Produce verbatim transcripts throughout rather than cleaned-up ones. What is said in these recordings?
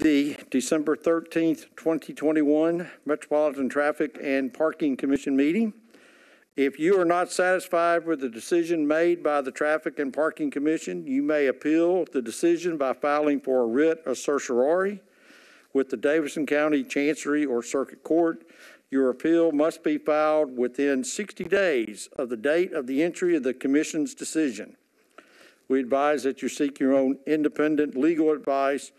the December thirteenth, twenty twenty-one Metropolitan Traffic and Parking Commission meeting. If you are not satisfied with the decision made by the Traffic and Parking Commission, you may appeal the decision by filing for a writ of certiorari with the Davidson County Chancery or Circuit Court. Your appeal must be filed within sixty days of the date of the entry of the Commission's decision. We advise that you seek your own independent legal advice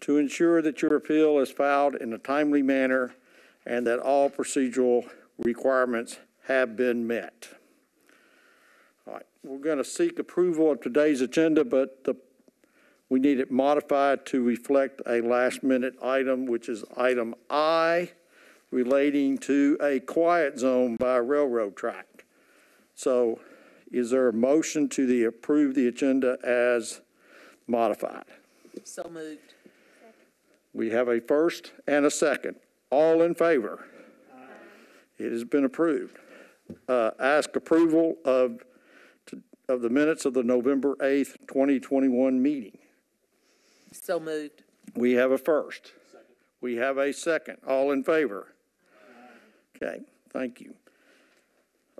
to ensure that your appeal is filed in a timely manner and that all procedural requirements have been met. All right, we're going to seek approval of today's agenda, but the, we need it modified to reflect a last minute item, which is item I, relating to a quiet zone by railroad track. So is there a motion to the approve the agenda as modified? So moved. Second. We have a first and a second. All in favor? Aye. It has been approved. Uh, ask approval of, to, of the minutes of the November eighth, twenty twenty-one meeting. So moved. We have a first. Second. We have a second. All in favor? Aye. Okay, thank you.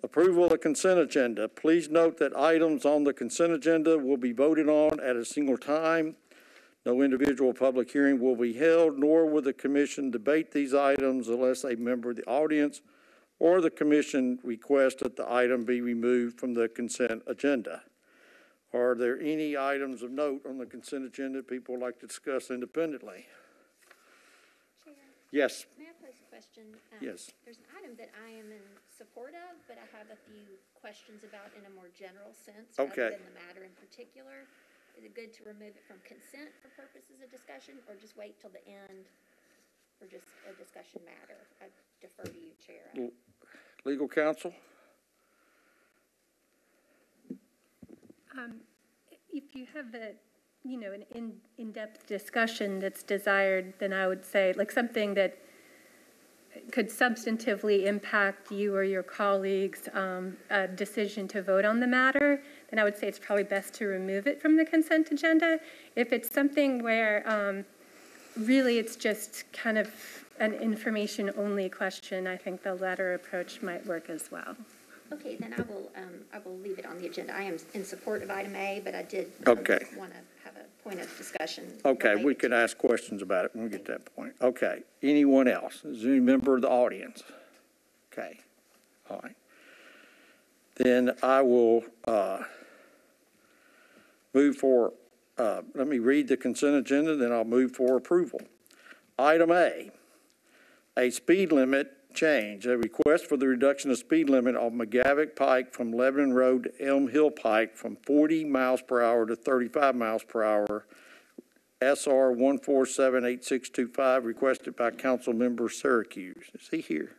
Approval of the consent agenda. Please note that items on the consent agenda will be voted on at a single time. No individual public hearing will be held, nor will the Commission debate these items unless a member of the audience or the Commission requests that the item be removed from the consent agenda. Are there any items of note on the consent agenda people would like to discuss independently? Chair, yes. May I pose a question? Um, yes. There's an item that I am in support of, but I have a few questions about in a more general sense, okay, rather than the matter in particular. Is it good to remove it from consent for purposes of discussion, or just wait till the end for just a discussion matter? I defer to you, Chair. L Legal counsel? Um, if you have a, you know, an in, in-depth discussion that's desired, then I would say, like, something that could substantively impact you or your colleagues' um, a decision to vote on the matter, then I would say it's probably best to remove it from the consent agenda. If it's something where um, really it's just kind of an information-only question, I think the latter approach might work as well. Okay, then I will um, I will leave it on the agenda. I am in support of item A, but I did okay. um, want to have a point of discussion. Okay, we could ask questions about it when we get to that point. Okay, anyone else? Is there any member of the audience? Okay, all right. Then I will uh, move for, uh, let me read the consent agenda, then I'll move for approval. Item A, a speed limit change, a request for the reduction of speed limit on McGavock Pike from Lebanon Road to Elm Hill Pike from forty miles per hour to thirty-five miles per hour, S R one four seven eight six two five, requested by Council Member Syracuse. Is he here?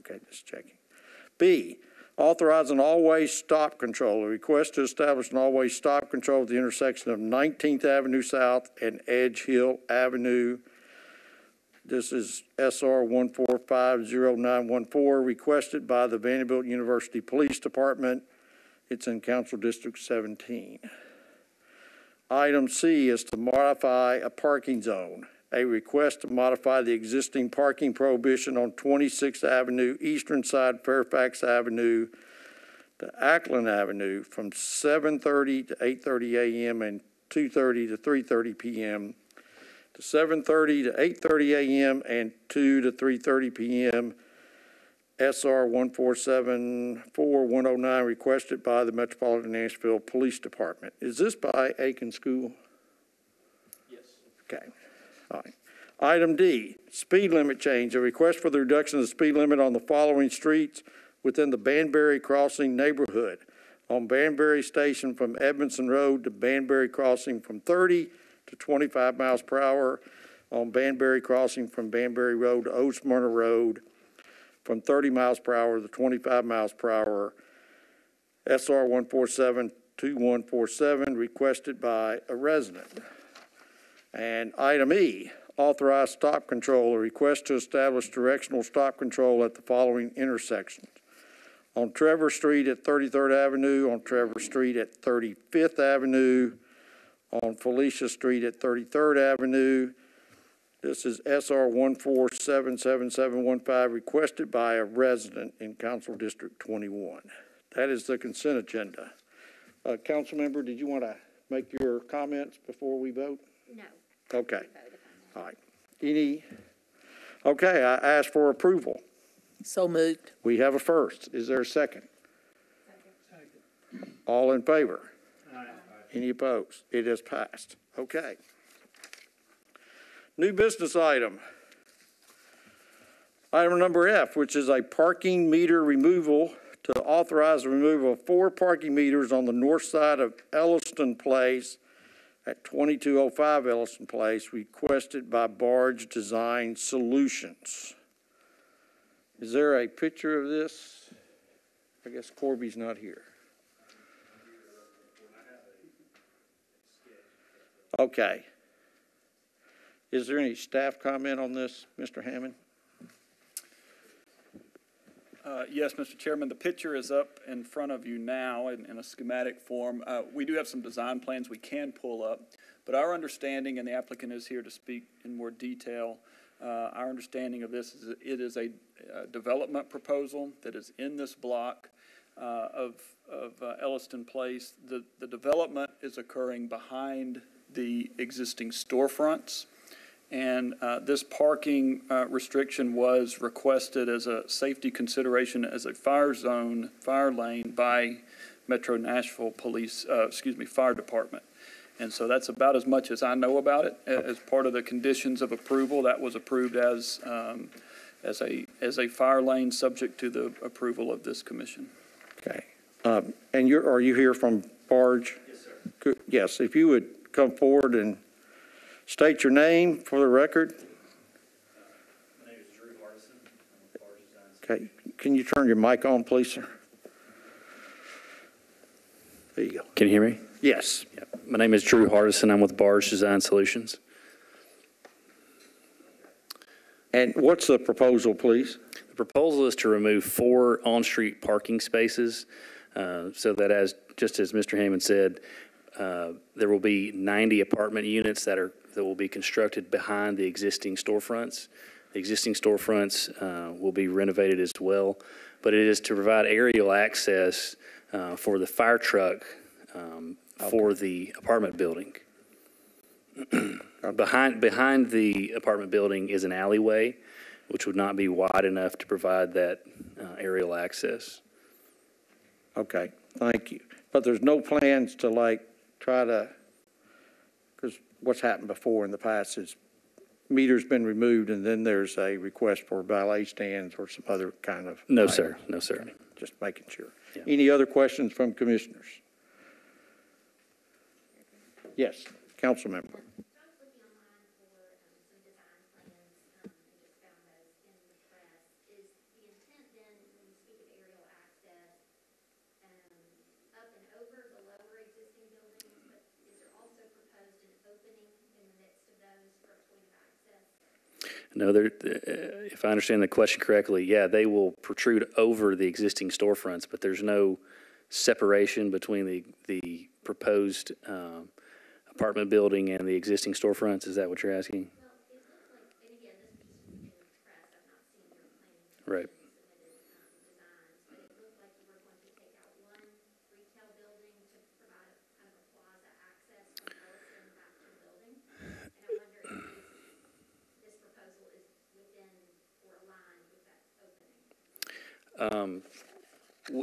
Okay, just checking. B, authorize an always stop control, a request to establish an always stop control at the intersection of nineteenth Avenue South and Edge Hill Avenue. This is S R one four five zero nine one four, requested by the Vanderbilt University Police Department. It's in Council District seventeen. Item C is to modify a parking zone, a request to modify the existing parking prohibition on twenty-sixth Avenue, eastern side Fairfax Avenue to Ackland Avenue from seven thirty to eight thirty a m and two thirty to three thirty p m to seven thirty to eight thirty a m and two to three thirty p m S R one four seven four one oh nine, requested by the Metropolitan Nashville Police Department. Is this by Aiken School? Yes. Okay. All right. Item D, speed limit change, a request for the reduction of the speed limit on the following streets within the Banbury crossing neighborhood. On Banbury station from Edmondson Road to Banbury crossing from thirty to twenty-five miles per hour, on Banbury crossing from Banbury Road to Old Smyrna Road from thirty miles per hour to twenty-five miles per hour, S R one four seven two one four seven, requested by a resident. And item E, authorize stop control, a request to establish directional stop control at the following intersections: on Trevor Street at thirty-third Avenue, on Trevor Street at thirty-fifth Avenue, on Felicia Street at thirty-third Avenue, This is S R one four seven seven seven one five, requested by a resident in Council District twenty-one. That is the consent agenda. Uh, council member, did you want to make your comments before we vote? No. Okay. All right. Any? Okay, I ask for approval. So moved. We have a first. Is there a second? Second. All in favor? Aye. Any opposed? It is passed. Okay. New business item. Item number F, which is a parking meter removal to authorize the removal of four parking meters on the north side of Elliston Place at twenty-two oh five Elliston Place, requested by Barge Design Solutions. Is there a picture of this? I guess Corby's not here. Okay. Is there any staff comment on this, Mister Hammond? Uh, yes, Mister Chairman, the picture is up in front of you now in, in a schematic form. Uh, we do have some design plans we can pull up, but our understanding, and the applicant is here to speak in more detail, uh, our understanding of this is it is a, a development proposal that is in this block uh, of, of uh, Elliston Place. The, the development is occurring behind the existing storefronts. And uh, this parking uh, restriction was requested as a safety consideration as a fire zone, fire lane by Metro Nashville Police, uh, excuse me, Fire Department. And so that's about as much as I know about it. As part of the conditions of approval, that was approved as um, as a as a fire lane, subject to the approval of this commission. Okay. Um, and you're are you here from Barge? Yes, sir. Could, yes. If you would come forward and state your name for the record. My name is Drew Hardison. I'm with Barge Design Solutions. Okay, can you turn your mic on, please, sir? There you go. Can you hear me? Yes. Yeah. My name is Drew Hardison. I'm with Barge Design Solutions. And what's the proposal, please? The proposal is to remove four on-street parking spaces, uh, so that, as just as Mister Hammond said, uh, there will be ninety apartment units that are that will be constructed behind the existing storefronts. The existing storefronts uh, will be renovated as well, but it is to provide aerial access uh, for the fire truck um, okay. for the apartment building. behind, behind the apartment building is an alleyway, which would not be wide enough to provide that uh, aerial access. Okay, thank you. But there's no plans to like try to, because what's happened before in the past is meter's been removed and then there's a request for ballet stands or some other kind of. No, item. Sir. No, sir. Okay. Just making sure. Yeah. Any other questions from commissioners? Yes, council member. No, they're, if I understand the question correctly, yeah, they will protrude over the existing storefronts, but there's no separation between the the proposed um, apartment building and the existing storefronts. Is that what you're asking? Right. Um,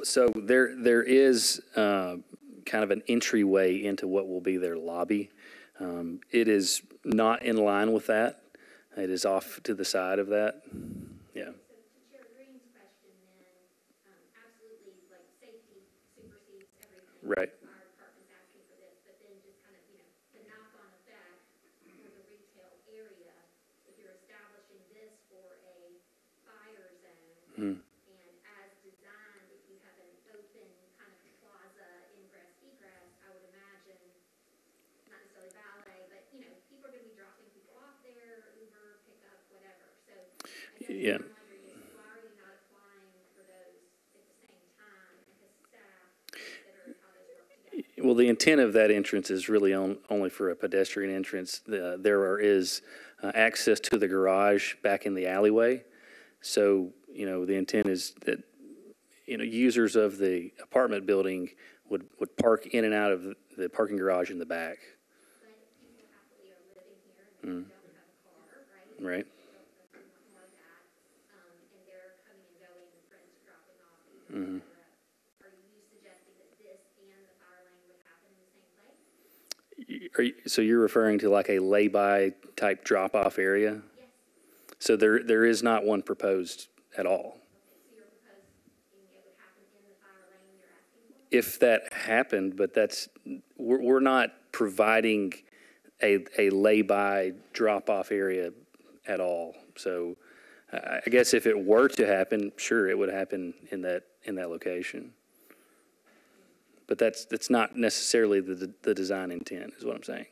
so there, there is uh, kind of an entryway into what will be their lobby. Um, it is not in line with that. It is off to the side of that. Yeah. Right. Hmm. Yeah. Well, the intent of that entrance is really on, only for a pedestrian entrance. The, there are, is uh, access to the garage back in the alleyway. So, you know, the intent is that, you know, users of the apartment building would, would park in and out of the parking garage in the back. But people happily are living here and they mm. don't have a car, right? Right. Mm-hmm. Are you suggesting that this and the power line would happen in the same place? Are you, so you're referring to like a lay-by type drop-off area? Yes. So there, there is not one proposed at all. Okay, so you're proposing it would happen in the power line you're asking for? If that happened, but that's, we're, we're not providing a, a lay-by drop-off area at all. So I, I guess if it were to happen, sure, it would happen in that in that location. But that's that's not necessarily the, the design intent is what I'm saying.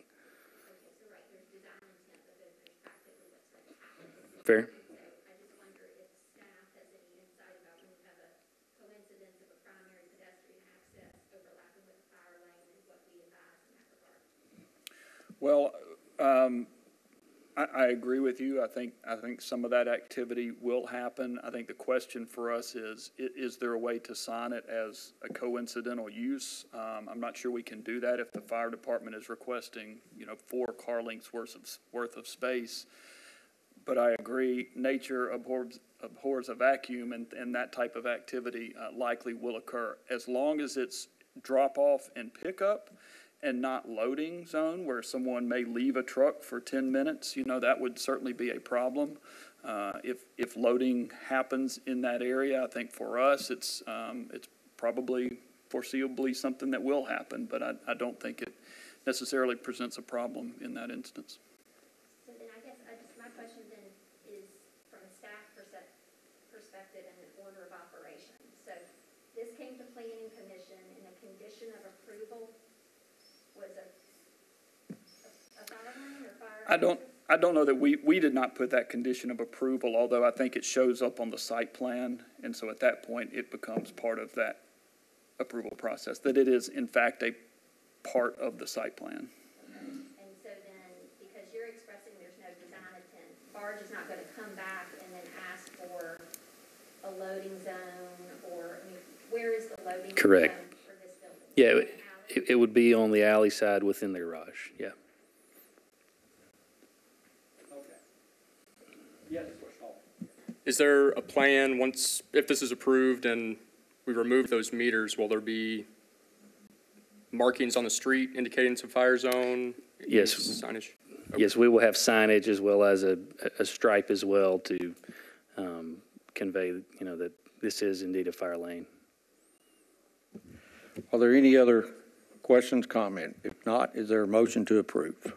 Fair. I just wonder if staff has any insight about when you have a coincidence of a primary pedestrian access overlapping with the power lane and what we advise in that regard. Well, um, I, I agree with you. I think I think some of that activity will happen. I think the question for us is, is there a way to sign it as a coincidental use? Um, I'm not sure we can do that if the fire department is requesting, you know, four car lengths worth of, worth of space. But I agree, nature abhors, abhors a vacuum, and, and that type of activity uh, likely will occur. As long as it's drop-off and pickup, and not loading zone where someone may leave a truck for ten minutes, you know, that would certainly be a problem. Uh, if if loading happens in that area, I think for us it's um, it's probably foreseeably something that will happen, but I, I don't think it necessarily presents a problem in that instance. So then I guess I just, my question then is from a staff perspective and an order of operation. So this came to Planning Commission in a condition of approval. Was a, a fire line or fire I don't I don't know that we we did not put that condition of approval, although I think it shows up on the site plan, and so at that point it becomes part of that approval process that it is in fact a part of the site plan. Okay. And so then, because you're expressing there's no design intent, Barge is not going to come back and then ask for a loading zone or I mean, where is the loading Correct. Zone for this building? Yeah. It, It would be on the alley side within the garage, yeah. Okay. Is there a plan once, if this is approved and we remove those meters, will there be markings on the street indicating it's a fire zone? Yes. Signage? Okay. Yes, we will have signage as well as a, a stripe as well to um, convey, you know, that this is indeed a fire lane. Are there any other questions, comment? If not, is there a motion to approve? So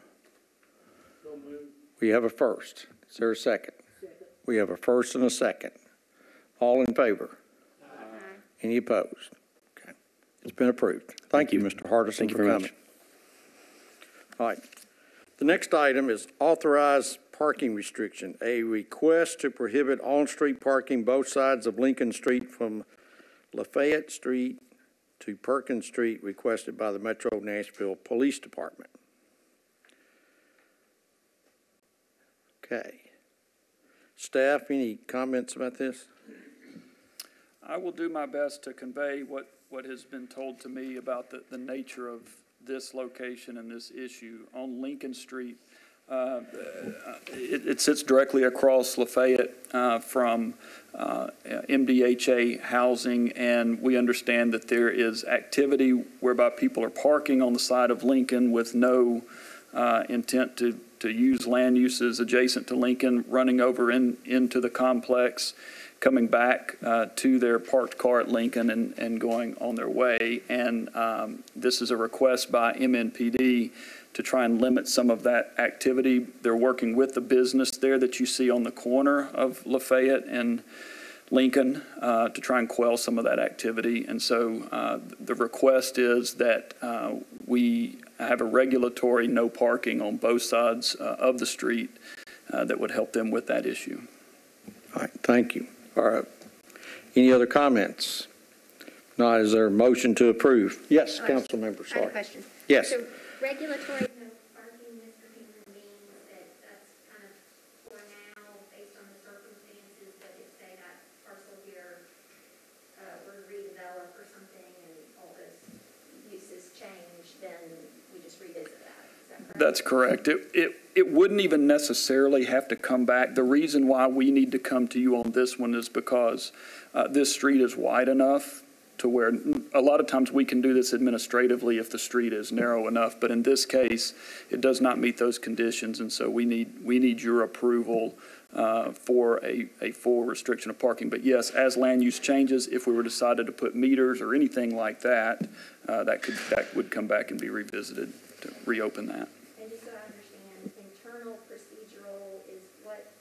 moved. We have a first. Is there a second? Second. We have a first and a second. All in favor? Aye. Any opposed? Okay. It's been approved. Thank, Thank you, Mister Hardison. Thank you for coming. All right. The next item is authorized parking restriction, a request to prohibit on-street parking both sides of Lincoln Street from Lafayette Street to Perkins Street, requested by the Metro Nashville Police Department. Okay. Staff, any comments about this? I will do my best to convey what, what has been told to me about the, the nature of this location and this issue. On Lincoln Street, uh, it, it sits directly across Lafayette uh, from Uh, M D H A housing, and we understand that there is activity whereby people are parking on the side of Lincoln with no uh, intent to, to use land uses adjacent to Lincoln, running over in, into the complex, coming back uh, to their parked car at Lincoln and, and going on their way. And um, this is a request by M N P D to try and limit some of that activity. They're working with the business there that you see on the corner of Lafayette and Lincoln uh, to try and quell some of that activity. And so uh, the request is that uh, we have a regulatory no parking on both sides uh, of the street uh, that would help them with that issue. All right, thank you. All right, any other comments? Not, is there a motion to approve? Yes, oh, council member, sorry. I have a question. Yes. So regulatory no parking, Mister Hamer, means that that's kind of That's correct. It, it, it wouldn't even necessarily have to come back. The reason why we need to come to you on this one is because uh, this street is wide enough to where a lot of times we can do this administratively if the street is narrow enough, but in this case, it does not meet those conditions, and so we need we need your approval uh, for a, a full restriction of parking. But yes, as land use changes, if we were decided to put meters or anything like that, uh, that could that would come back and be revisited to reopen that. And just so I understand, internal procedural is what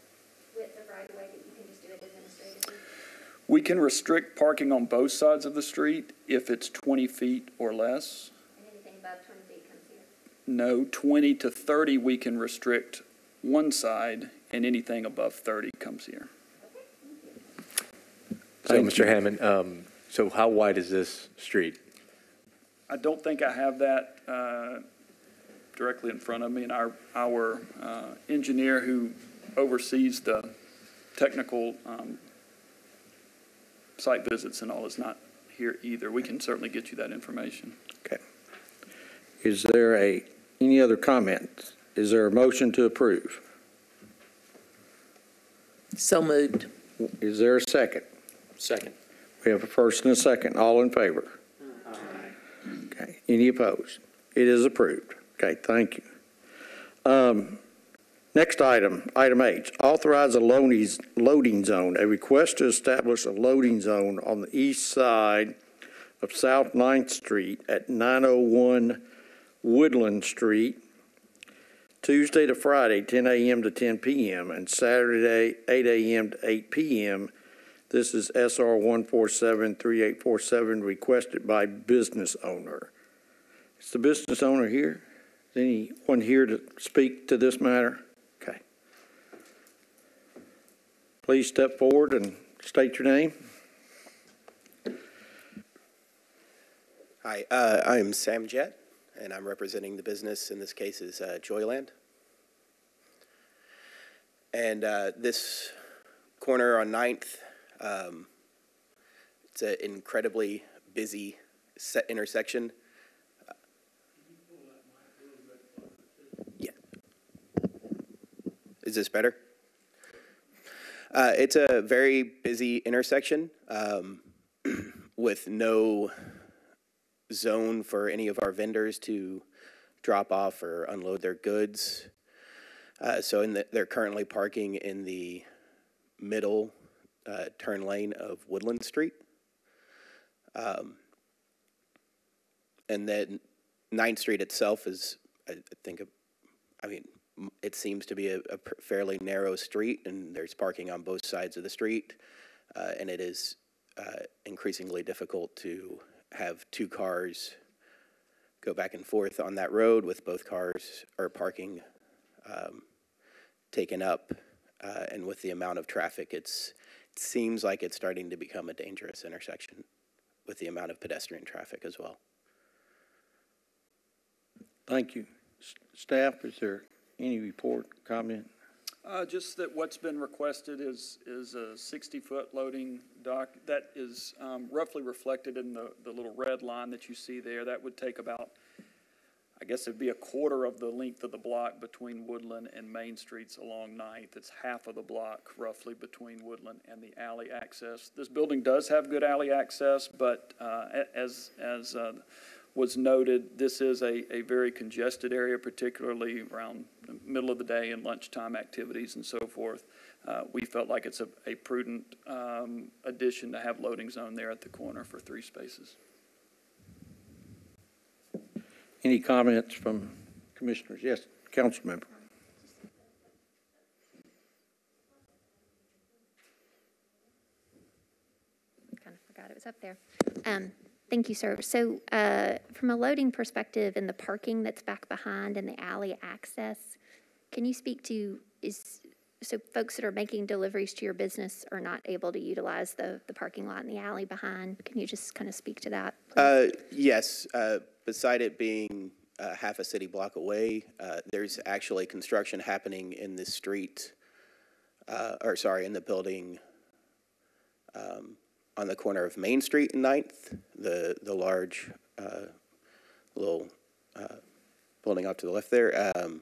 width of right of way that you can just do it administratively. We can restrict parking on both sides of the street if it's twenty feet or less. And anything above twenty feet comes here? No, twenty to thirty we can restrict one side, and anything above thirty comes here. Okay. So, Mister Hammond, um, so how wide is this street? I don't think I have that uh, directly in front of me, and our, our uh, engineer who oversees the technical um, site visits and all is not here either. We can certainly get you that information. Okay. Is there a any other comments? Is there a motion to approve? So moved. Is there a second? Second. We have a first and a second. All in favor? Aye. Okay. Any opposed? It is approved. Okay. Thank you. Um, Next item, item H, authorize a loading zone. A request to establish a loading zone on the east side of South ninth Street at nine oh one Woodland Street, Tuesday to Friday, ten A M to ten P M, and Saturday, eight A M to eight P M This is S R one four seven, three eight four seven, requested by business owner. Is the business owner here? Is anyone here to speak to this matter? Please step forward and state your name. Hi, uh, I'm Sam Jett, and I'm representing the business. In this case is uh, Joyland. And uh, this corner on ninth, um, it's an incredibly busy set intersection. Yeah. Is this better? Uh, it's a very busy intersection um, with no zone for any of our vendors to drop off or unload their goods. Uh, so in the, they're currently parking in the middle uh, turn lane of Woodland Street. Um, and then ninth Street itself is, I, I think, I mean, it seems to be a, a fairly narrow street, and there's parking on both sides of the street, uh, and it is uh, increasingly difficult to have two cars go back and forth on that road with both cars or parking um, taken up, uh, and with the amount of traffic, it's, it seems like it's starting to become a dangerous intersection with the amount of pedestrian traffic as well. Thank you. S- staff, is there any report, comment? Uh, just that what's been requested is is a sixty-foot loading dock. That is um, roughly reflected in the, the little red line that you see there. That would take about, I guess it'd be a quarter of the length of the block between Woodland and Main Streets along ninth. It's half of the block roughly between Woodland and the alley access. This building does have good alley access, but uh, as, as uh, was noted, this is a, a very congested area, particularly around the middle of the day and lunchtime activities and so forth. Uh, we felt like it's a, a prudent um, addition to have loading zone there at the corner for three spaces. Any comments from commissioners? Yes, council member. I kind of forgot it was up there. Um, Thank you, sir. So uh, from a loading perspective and the parking that's back behind and the alley access, can you speak to, is so folks that are making deliveries to your business are not able to utilize the, the parking lot and the alley behind? Can you just kind of speak to that? Uh, yes. Uh, beside it being uh, half a city block away, uh, there's actually construction happening in this street, uh, or sorry, in the building um, on the corner of Main Street and ninth, the, the large uh, little uh, building off to the left there, um,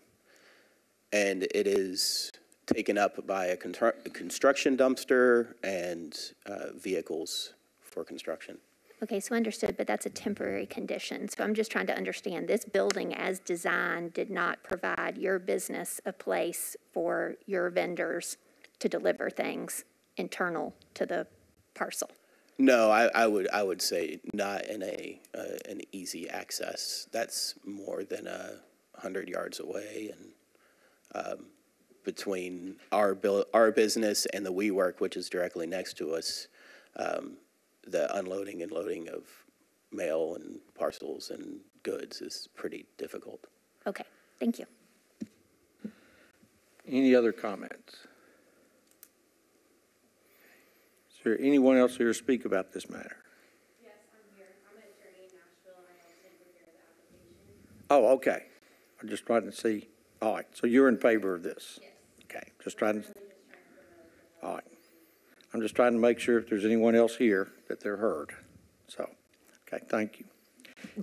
and it is taken up by a construction dumpster and uh, vehicles for construction. Okay, so understood, but that's a temporary condition. So I'm just trying to understand, this building as designed did not provide your business a place for your vendors to deliver things internal to the parcel. No, I, I would I would say not in a uh, an easy access. That's more than a hundred yards away, and um, between our our business and the WeWork, which is directly next to us. Um, the unloading and loading of mail and parcels and goods is pretty difficult. Okay, thank you. Any other comments? Is there anyone else here to speak about this matter? Yes, I'm here. I'm an attorney in Nashville, and I helped him prepare the application. Oh, okay. I'm just trying to see. All right, so you're in favor of this? Yes. Okay, just trying to... All right. I'm just trying to make sure if there's anyone else here that they're heard. So, okay, thank you.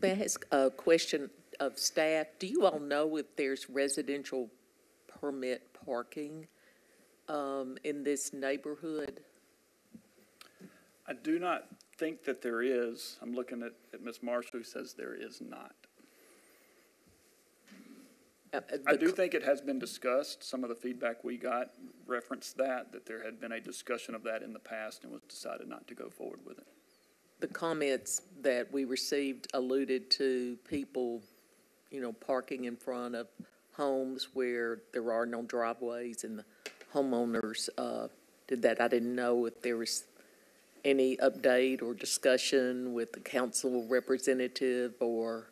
May I ask a question of staff? Do you all know if there's residential permit parking um, in this neighborhood? I do not think that there is. I'm looking at, at Miz Marshall, who says there is not. Uh, I do think it has been discussed. Some of the feedback we got referenced that, that there had been a discussion of that in the past and was decided not to go forward with it. The comments that we received alluded to people, you know, parking in front of homes where there are no driveways, and the homeowners uh, did that. I didn't know if there was any update or discussion with the council representative or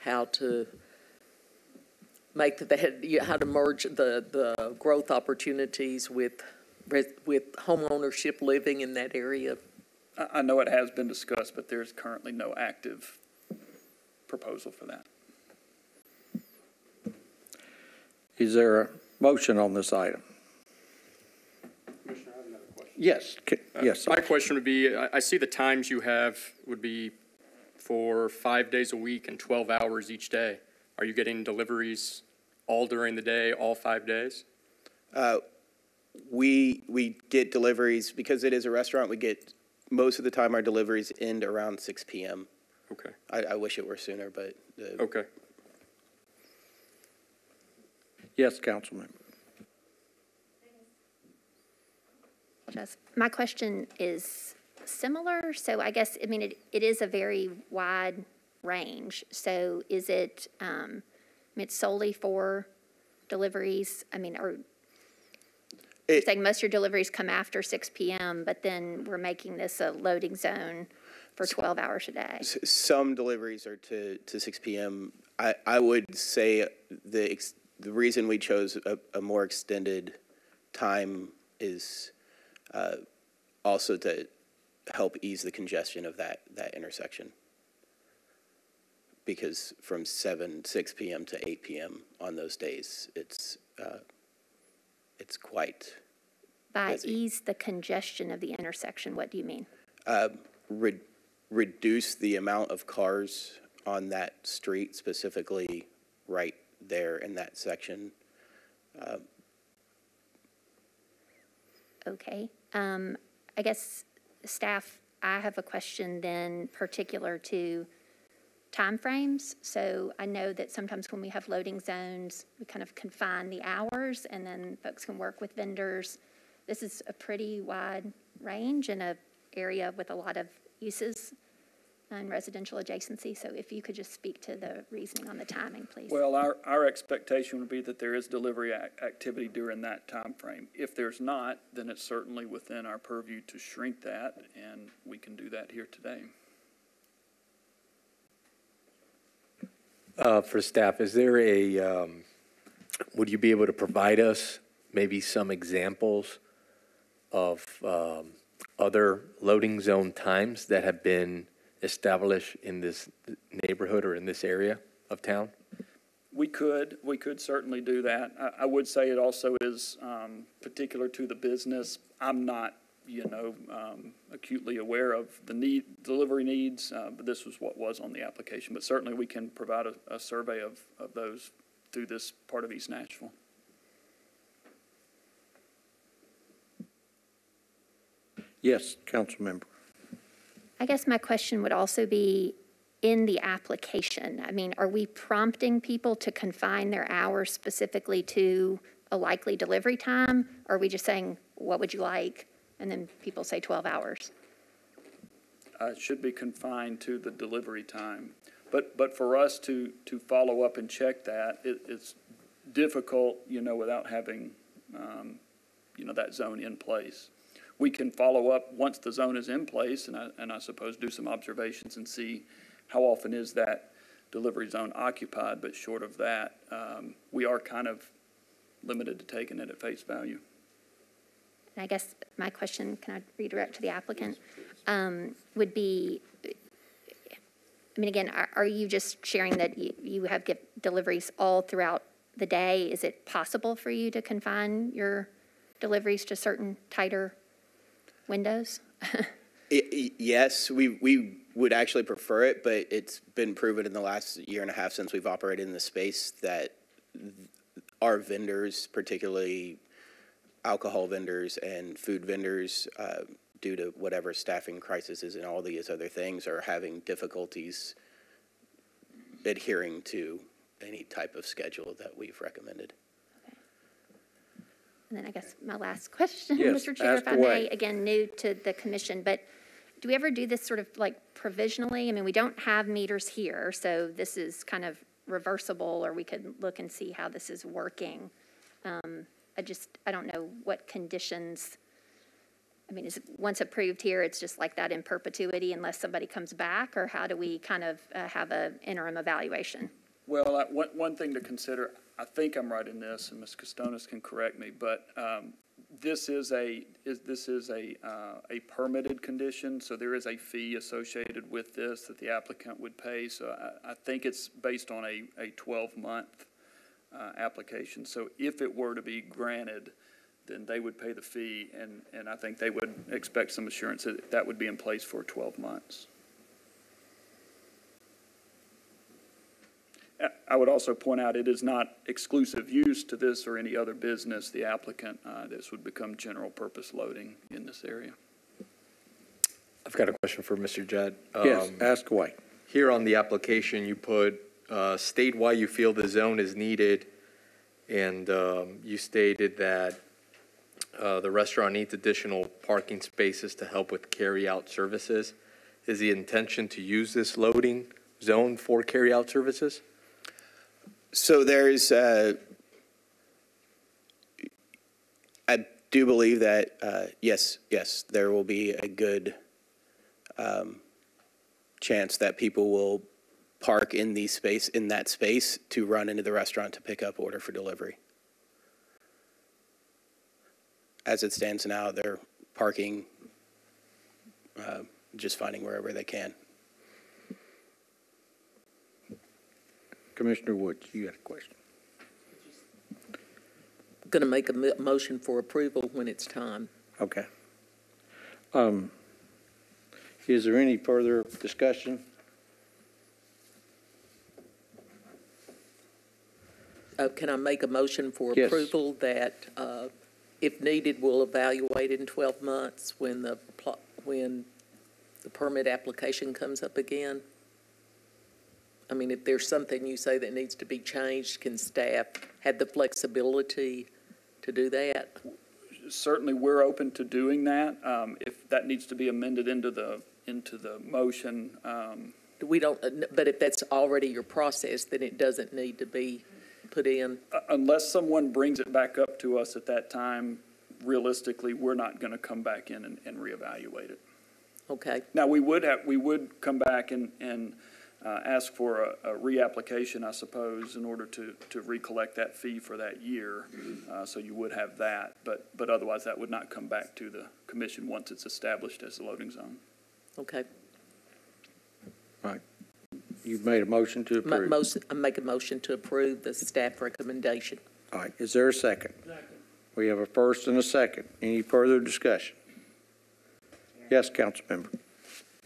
how to... make that, how to merge the, the growth opportunities with with home ownership living in that area? I know it has been discussed, but there's currently no active proposal for that. Is there a motion on this item? Commissioner, I have another question. Yes, uh, yes. My question would be, I see the times you have would be for five days a week and twelve hours each day. Are you getting deliveries all during the day, all five days? Uh, we we get deliveries because it is a restaurant. We get most of the time our deliveries end around six p m Okay. I, I wish it were sooner, but uh, okay. Yes, Councilman. Just my question is similar. So I guess I mean it, it is a very wide range. So is it um, it's solely for deliveries? I mean, or you're saying most of your deliveries come after six p m, but then we're making this a loading zone for twelve hours a day? Some deliveries are to, to six p m I, I would say the, ex the reason we chose a, a more extended time is uh, also to help ease the congestion of that, that intersection. Because from seven, six p m to eight p m on those days, it's uh, it's quite By busy. Ease the congestion of the intersection, what do you mean? Uh, re reduce the amount of cars on that street, specifically right there in that section. Uh, okay. Um, I guess, staff, I have a question then particular to timeframes. So I know that sometimes when we have loading zones, we kind of confine the hours and then folks can work with vendors. This is a pretty wide range in an area with a lot of uses and residential adjacency. So if you could just speak to the reasoning on the timing, please. Well, our, our expectation would be that there is delivery activity during that time frame. If there's not, then it's certainly within our purview to shrink that, and we can do that here today. Uh, for staff, is there a, um, would you be able to provide us maybe some examples of um, other loading zone times that have been established in this neighborhood or in this area of town? We could. We could certainly do that. I, I would say it also is um, particular to the business. I'm not you know, um, acutely aware of the need, delivery needs, uh, but this was what was on the application. But certainly we can provide a, a survey of, of those through this part of East Nashville. Yes, council member. I guess my question would also be in the application. I mean, are we prompting people to confine their hours specifically to a likely delivery time? Or are we just saying, what would you like? And then people say twelve hours. Uh, it should be confined to the delivery time. But but for us to, to follow up and check that, it, it's difficult, you know, without having, um, you know, that zone in place. We can follow up once the zone is in place and I, and I suppose do some observations and see how often is that delivery zone occupied, but short of that, um, we are kind of limited to taking it at face value. And I guess my question, can I redirect to the applicant, um, would be, I mean, again, are, are you just sharing that you, you have get deliveries all throughout the day? Is it possible for you to confine your deliveries to certain tighter windows? it, it, yes, we, we would actually prefer it, but it's been proven in the last year and a half since we've operated in the space that our vendors, particularly alcohol vendors and food vendors, uh, due to whatever staffing crisis is and all these other things, are having difficulties adhering to any type of schedule that we've recommended. And then I guess my last question, yes, Mister Chair, if I may, again, new to the commission, but do we ever do this sort of like provisionally? I mean, we don't have meters here, so this is kind of reversible, or we could look and see how this is working. Um, I just, I don't know what conditions, I mean, is it once approved here, it's just like that in perpetuity unless somebody comes back, or how do we kind of uh, have an interim evaluation? Well, I, one, one thing to consider, I think I'm right in this, and Miz Costonis can correct me, but um, this is a is, this is a uh, a permitted condition, so there is a fee associated with this that the applicant would pay. So I, I think it's based on a a twelve month uh, application. So if it were to be granted, then they would pay the fee, and and I think they would expect some assurance that that would be in place for twelve months. I would also point out it is not exclusive use to this or any other business. The applicant, uh, this would become general purpose loading in this area. I've got a question for Mister Judd. Um, yes, ask away. Here on the application you put, uh, state why you feel the zone is needed, and um, you stated that uh, the restaurant needs additional parking spaces to help with carry-out services. Is the intention to use this loading zone for carry-out services? So there's, uh, I do believe that, uh, yes, yes, there will be a good um, chance that people will park in the space, in that space, to run into the restaurant to pick up order for delivery. As it stands now, they're parking, uh, just finding wherever they can. Commissioner Woods, you had a question. I'm going to make a motion for approval when it's time. Okay. Um, is there any further discussion? Uh, can I make a motion for yes. approval that, uh, if needed, we'll evaluate in twelve months when the when the permit application comes up again? I mean, if there's something you say that needs to be changed, can staff have the flexibility to do that? Certainly, we're open to doing that. Um, if that needs to be amended into the into the motion, um, we don't. But if that's already your process, then it doesn't need to be put in. Unless someone brings it back up to us at that time, realistically, we're not going to come back in and, and reevaluate it. Okay. Now we would have we would come back and and. Uh, ask for a, a reapplication, I suppose, in order to, to recollect that fee for that year. Uh, so you would have that, but but otherwise that would not come back to the commission once it's established as a loading zone. Okay. All right. You've made a motion to approve. Ma most, I make a motion to approve the staff recommendation. All right. Is there a second? Second. We have a first and a second. Any further discussion? Yes, Councilmember.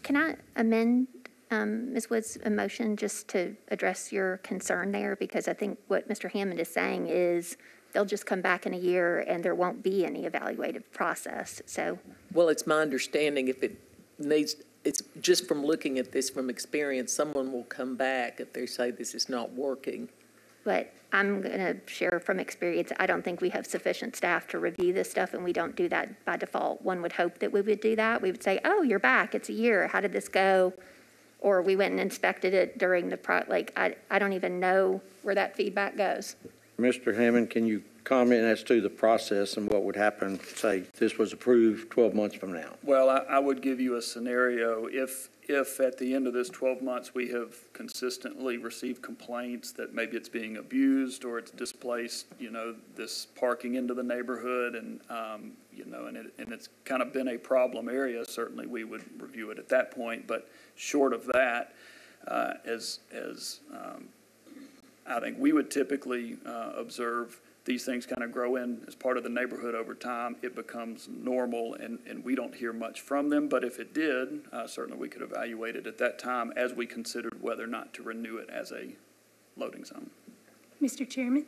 Can I amend um, Miz Wood's motion just to address your concern there? Because I think what Mister Hammond is saying is they'll just come back in a year and there won't be any evaluative process. So, well, it's my understanding if it needs, it's just from looking at this from experience, someone will come back if they say this is not working. But I'm going to share from experience, I don't think we have sufficient staff to review this stuff, and we don't do that by default. One would hope that we would do that. We would say, oh, you're back. It's a year. How did this go? Or we went and inspected it during the pro like, I, I don't even know where that feedback goes. Mister Hammond, can you comment as to the process and what would happen, say, this was approved twelve months from now? Well, I, I would give you a scenario. If If at the end of this twelve months we have consistently received complaints that maybe it's being abused or it's displaced, you know, this parking into the neighborhood and, um, you know, and, it, and it's kind of been a problem area, certainly we would review it at that point. But short of that, uh, as, as um, I think we would typically uh, observe, these things kind of grow in as part of the neighborhood over time. It becomes normal, and, and we don't hear much from them. But if it did, uh, certainly we could evaluate it at that time as we considered whether or not to renew it as a loading zone. Mister Chairman?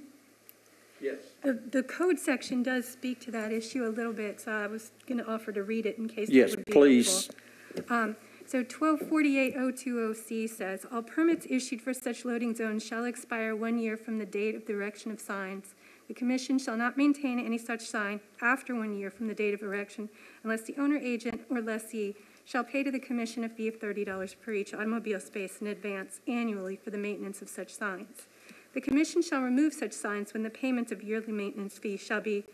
Yes. The, the code section does speak to that issue a little bit, so I was going to offer to read it in case yes, that would be please. Helpful. Um, so twelve forty-eight oh two oh C says, all permits issued for such loading zones shall expire one year from the date of the erection of signs. The commission shall not maintain any such sign after one year from the date of erection unless the owner, agent, or lessee shall pay to the commission a fee of thirty dollars per each automobile space in advance annually for the maintenance of such signs. The commission shall remove such signs when the payment of yearly maintenance fee shall be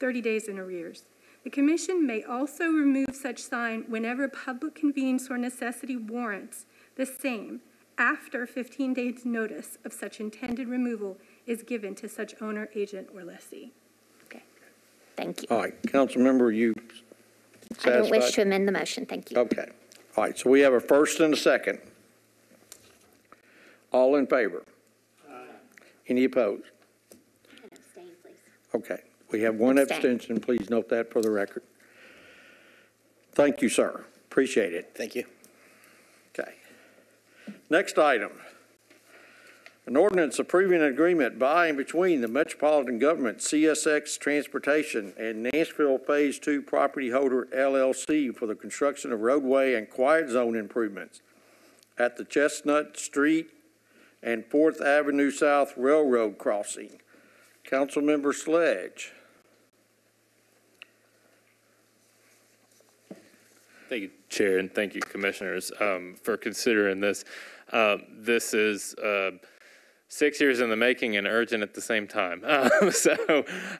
thirty days in arrears. The commission may also remove such sign whenever public convenience or necessity warrants the same after fifteen days notice of such intended removal is given to such owner, agent, or lessee. Okay, thank you. All right, Councilmember, you satisfied? I don't wish to amend the motion, thank you. Okay, all right, so we have a first and a second. All in favor? Aye. Any opposed? And abstain, please. Okay, we have one abstain. Abstention, please note that for the record. Thank you, sir, appreciate it. Thank you. Okay, next item. An ordinance approving an agreement by and between the Metropolitan Government, C S X Transportation, and Nashville Phase two Property Holder, L L C for the construction of roadway and quiet zone improvements at the Chestnut Street and fourth Avenue South Railroad crossing. Councilmember Sledge. Thank you, Chair, and thank you, Commissioners, um, for considering this. Uh, this is... Uh, Six years in the making and urgent at the same time. Um, so,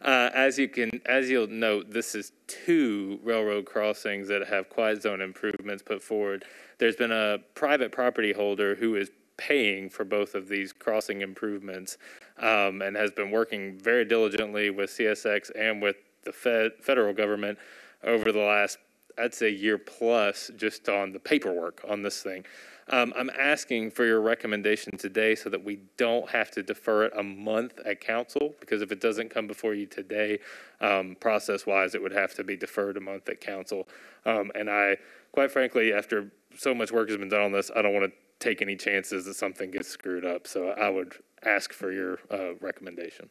uh, as you can, as you'll note, this is two railroad crossings that have quiet zone improvements put forward. There's been a private property holder who is paying for both of these crossing improvements, um, and has been working very diligently with C S X and with the fed, federal government over the last, I'd say, year plus, just on the paperwork on this thing. Um, I'm asking for your recommendation today so that we don't have to defer it a month at council, because if it doesn't come before you today, um, process-wise, it would have to be deferred a month at council. Um, and I, quite frankly, after so much work has been done on this, I don't want to take any chances that something gets screwed up. So I would ask for your uh, recommendation.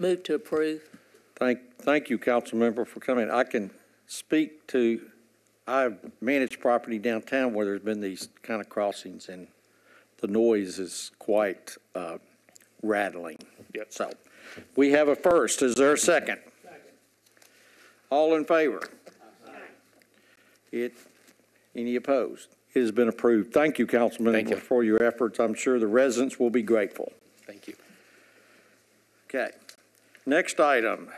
Move to approve. Thank, thank you, Councilmember, for coming. I can speak to... I've managed property downtown where there's been these kind of crossings, and the noise is quite uh, rattling. Yep. So we have a first. Is there a second? Second. All in favor? Aye. It, any opposed? It has been approved. Thank you, Councilman, Thank you. for your efforts. I'm sure the residents will be grateful. Thank you. Okay. Next item,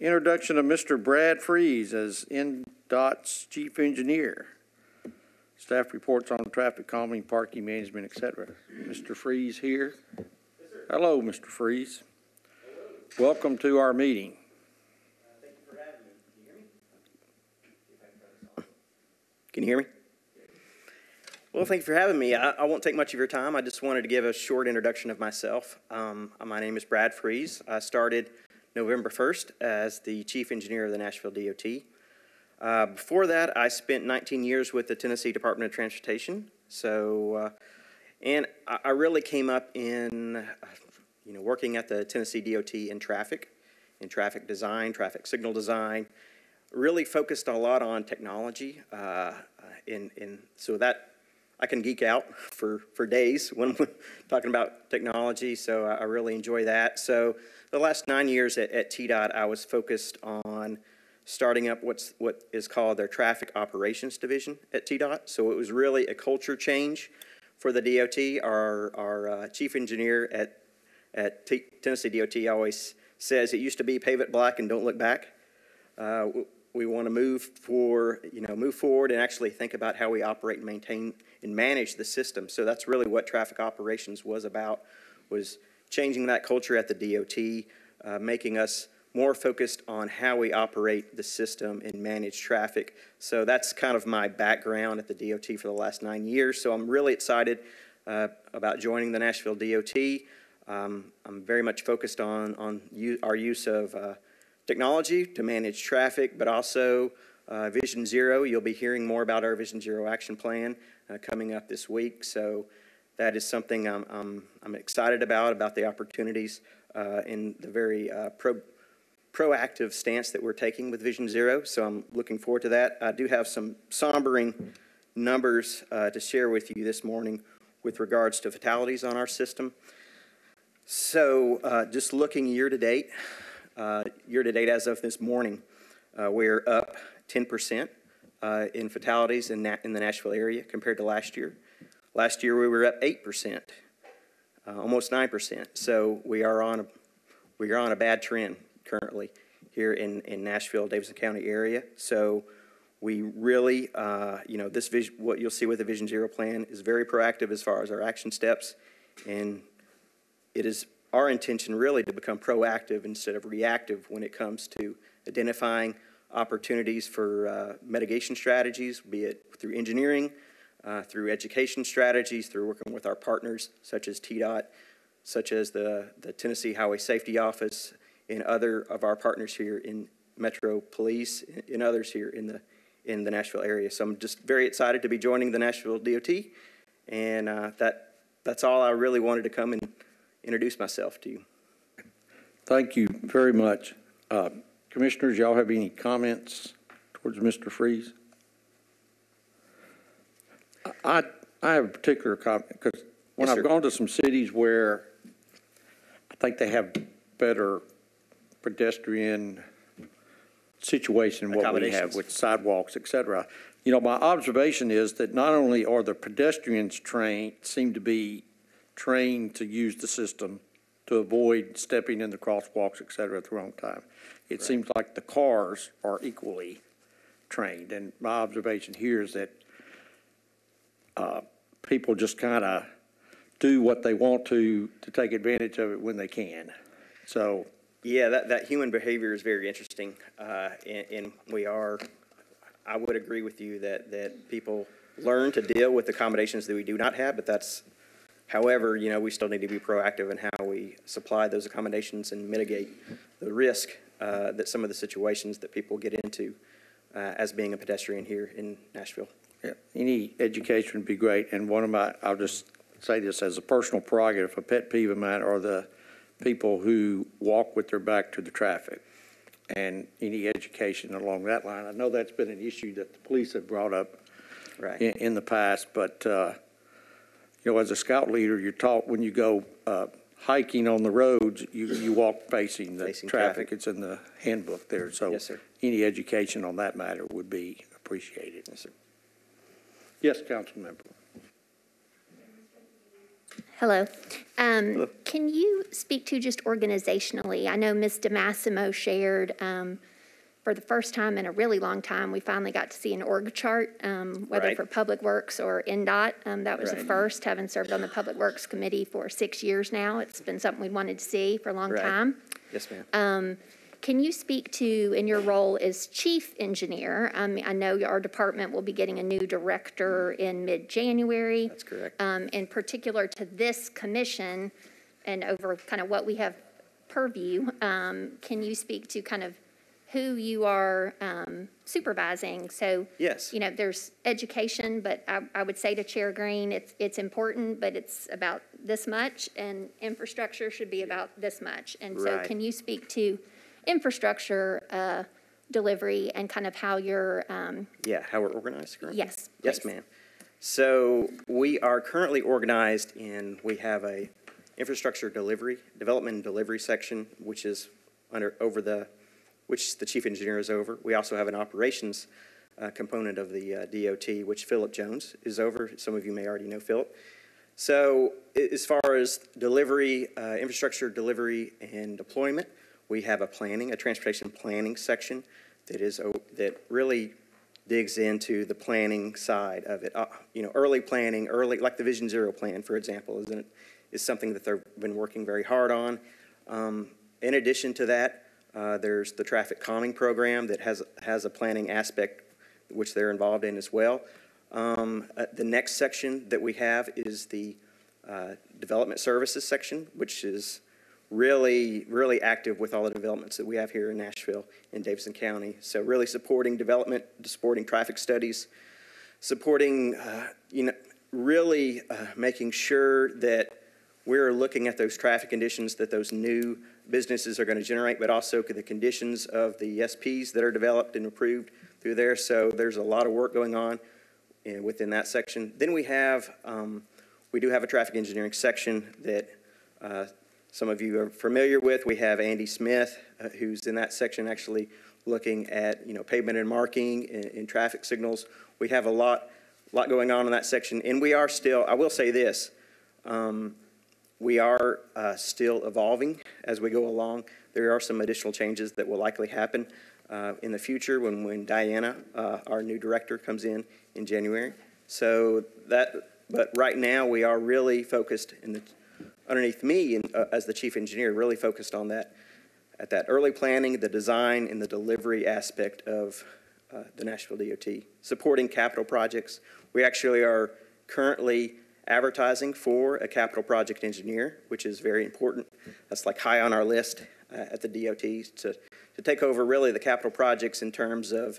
introduction of Mister Brad Freeze as in N D O T's Chief Engineer. Staff reports on traffic calming, parking management, et cetera. Mister Freeze here. Yes, sir. Hello, Mister Freeze. Hello. Welcome to our meeting. Uh, thank you for having me. Can you hear me? Can you hear me? Well, thank you for having me. I, I won't take much of your time. I just wanted to give a short introduction of myself. Um, my name is Brad Freeze. I started November first as the Chief Engineer of the Nashville D O T. Uh, before that, I spent nineteen years with the Tennessee Department of Transportation. So, uh, and I, I really came up in, uh, you know, working at the Tennessee D O T in traffic, in traffic design, traffic signal design. Really focused a lot on technology, uh, in in so that I can geek out for for days when we're talking about technology. So I, I really enjoy that. So the last nine years at, at T DOT, I was focused on starting up what's what is called their traffic operations division at T DOT. So it was really a culture change for the D O T. Our our uh, chief engineer at at T Tennessee D O T always says it used to be pave it black and don't look back. Uh, We want to move for, you know, move forward and actually think about how we operate and maintain and manage the system. So that's really what traffic operations was about, was changing that culture at the D O T, uh, making us more focused on how we operate the system and manage traffic. So that's kind of my background at the D O T for the last nine years. So I'm really excited uh, about joining the Nashville D O T. Um, I'm very much focused on, on u- our use of uh, technology to manage traffic, but also uh, Vision Zero. You'll be hearing more about our Vision Zero action plan uh, coming up this week. So that is something I'm, I'm, I'm excited about, about the opportunities uh, in the very uh, pro proactive stance that we're taking with Vision Zero. So I'm looking forward to that. I do have some sombering numbers uh, to share with you this morning with regards to fatalities on our system. So uh, just looking year to date, Uh, year-to-date as of this morning, uh, we're up ten percent uh, in fatalities in, in the Nashville area compared to last year. Last year we were up eight percent, uh, almost nine percent. So we are on a, we are on a bad trend currently here in, in Nashville, Davidson County area. So we really, uh, you know, this vision, what you'll see with the Vision Zero plan is very proactive as far as our action steps, and it is our intention really to become proactive instead of reactive when it comes to identifying opportunities for uh, mitigation strategies, be it through engineering, uh, through education strategies, through working with our partners such as T DOT, such as the, the Tennessee Highway Safety Office, and other of our partners here in Metro Police, and others here in the, in the Nashville area. So I'm just very excited to be joining the Nashville D O T, and uh, that, that's all I really wanted to come and introduce myself to you. Thank you very much. Uh, commissioners, y'all have any comments towards Mister Freeze? I, I have a particular comment because when yes, I've gone to some cities where I think they have better pedestrian situation than what we have with sidewalks, et cetera. You know, my observation is that not only are the pedestrians trained, seem to be trained to use the system to avoid stepping in the crosswalks, et cetera, at the wrong time. It right. seems like the cars are equally trained. And my observation here is that uh, people just kind of do what they want to to take advantage of it when they can. So, yeah, that, that human behavior is very interesting. Uh, and, and we are, I would agree with you that, that people learn to deal with accommodations that we do not have, but that's, however, you know, we still need to be proactive in how we supply those accommodations and mitigate the risk uh, that some of the situations that people get into uh, as being a pedestrian here in Nashville. Yeah, any education would be great. And one of my, I'll just say this as a personal prerogative, a pet peeve of mine are the people who walk with their back to the traffic, and any education along that line. I know that's been an issue that the police have brought up right. in, in the past, but uh, you know, as a scout leader, you're taught when you go uh, hiking on the roads, you, you walk facing the facing traffic. traffic. It's in the handbook there. So yes, sir. Any education on that matter would be appreciated. Yes, sir. Yes, council member. Hello. Um, Hello. Can you speak to just organizationally? I know Miz DeMassimo shared um, for the first time in a really long time, we finally got to see an org chart, um, whether right. for Public Works or N DOT. Um, that was right. the first, having served on the Public Works Committee for six years now. It's been something we wanted to see for a long right. time. Yes, ma'am. Um, can you speak to, in your role as chief engineer, um, I know our department will be getting a new director in mid-January. That's correct. Um, in particular to this commission and over kind of what we have purview, um, can you speak to kind of who you are um, supervising. So, yes, you know, there's education, but I, I would say to Chair Green, it's, it's important, but it's about this much, and infrastructure should be about this much. And so right. Can you speak to infrastructure uh, delivery and kind of how you're... Um, yeah, how we're organized currently? Yes. Please. Yes, ma'am. So we are currently organized in, we have a infrastructure delivery, development and delivery section, which is under over the, which the chief engineer is over. We also have an operations uh, component of the uh, D O T, which Philip Jones is over. Some of you may already know Philip. So as far as delivery, uh, infrastructure delivery and deployment, we have a planning, a transportation planning section that is that really digs into the planning side of it. Uh, you know, early planning, early like the Vision Zero plan, for example, isn't it, is something that they've been working very hard on. Um, in addition to that, uh, there's the traffic calming program that has has a planning aspect which they're involved in as well. Um, uh, the next section that we have is the uh, development services section, which is really, really active with all the developments that we have here in Nashville and Davidson County. So really supporting development, supporting traffic studies, supporting, uh, you know, really uh, making sure that we're looking at those traffic conditions that those new businesses are going to generate, but also the conditions of the E S Ps that are developed and approved through there. So there's a lot of work going on within that section. Then we have, um, we do have a traffic engineering section that uh, some of you are familiar with. We have Andy Smith, uh, who's in that section actually looking at, you know, pavement and marking and, and traffic signals. We have a lot, lot going on in that section. And we are still, I will say this, um, we are uh, still evolving as we go along. There are some additional changes that will likely happen uh, in the future when, when Diana, uh, our new director, comes in in January. So that, but right now we are really focused in the, underneath me and, uh, as the chief engineer, really focused on that, at that early planning, the design, and the delivery aspect of uh, the Nashville D O T, supporting capital projects. We actually are currently advertising for a capital project engineer, which is very important. That's like high on our list uh, at the D O T to, to take over really the capital projects in terms of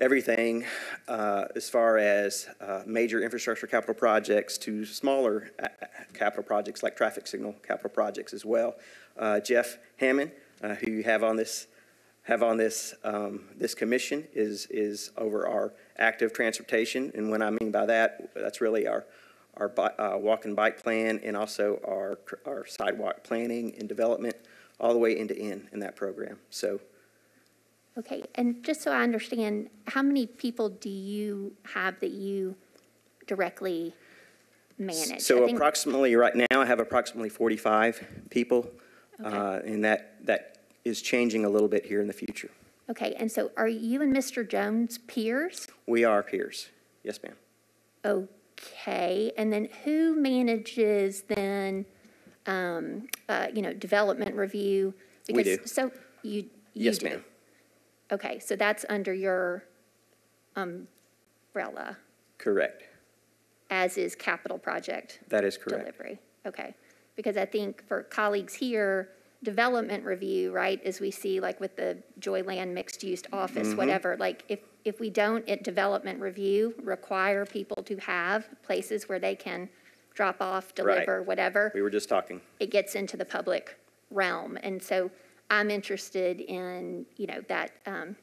everything uh, as far as uh, major infrastructure capital projects to smaller capital projects like traffic signal capital projects as well. Uh, Jeff Hammond, uh, who you have on this have on this um, this commission, is is over our active transportation, and when I mean by that, that's really our our uh, walk and bike plan, and also our our sidewalk planning and development, all the way end to end in that program. So. Okay, and just so I understand, how many people do you have that you directly manage? So approximately right now I have approximately forty-five people, okay. uh, and that, that is changing a little bit here in the future. Okay, and so are you and Mister Jones peers? We are peers, yes ma'am. Okay, and then who manages then, um, uh, you know, development review? Because we do. So you, you yes ma'am. Okay, so that's under your umbrella. Correct. As is capital project. That is correct. Delivery. Okay, because I think for colleagues here, development review, right, as we see like with the Joyland mixed use office, mm-hmm. whatever, like if, if we don't at development review require people to have places where they can drop off, deliver, right. whatever. We were just talking. It gets into the public realm. And so I'm interested in, you know, that um,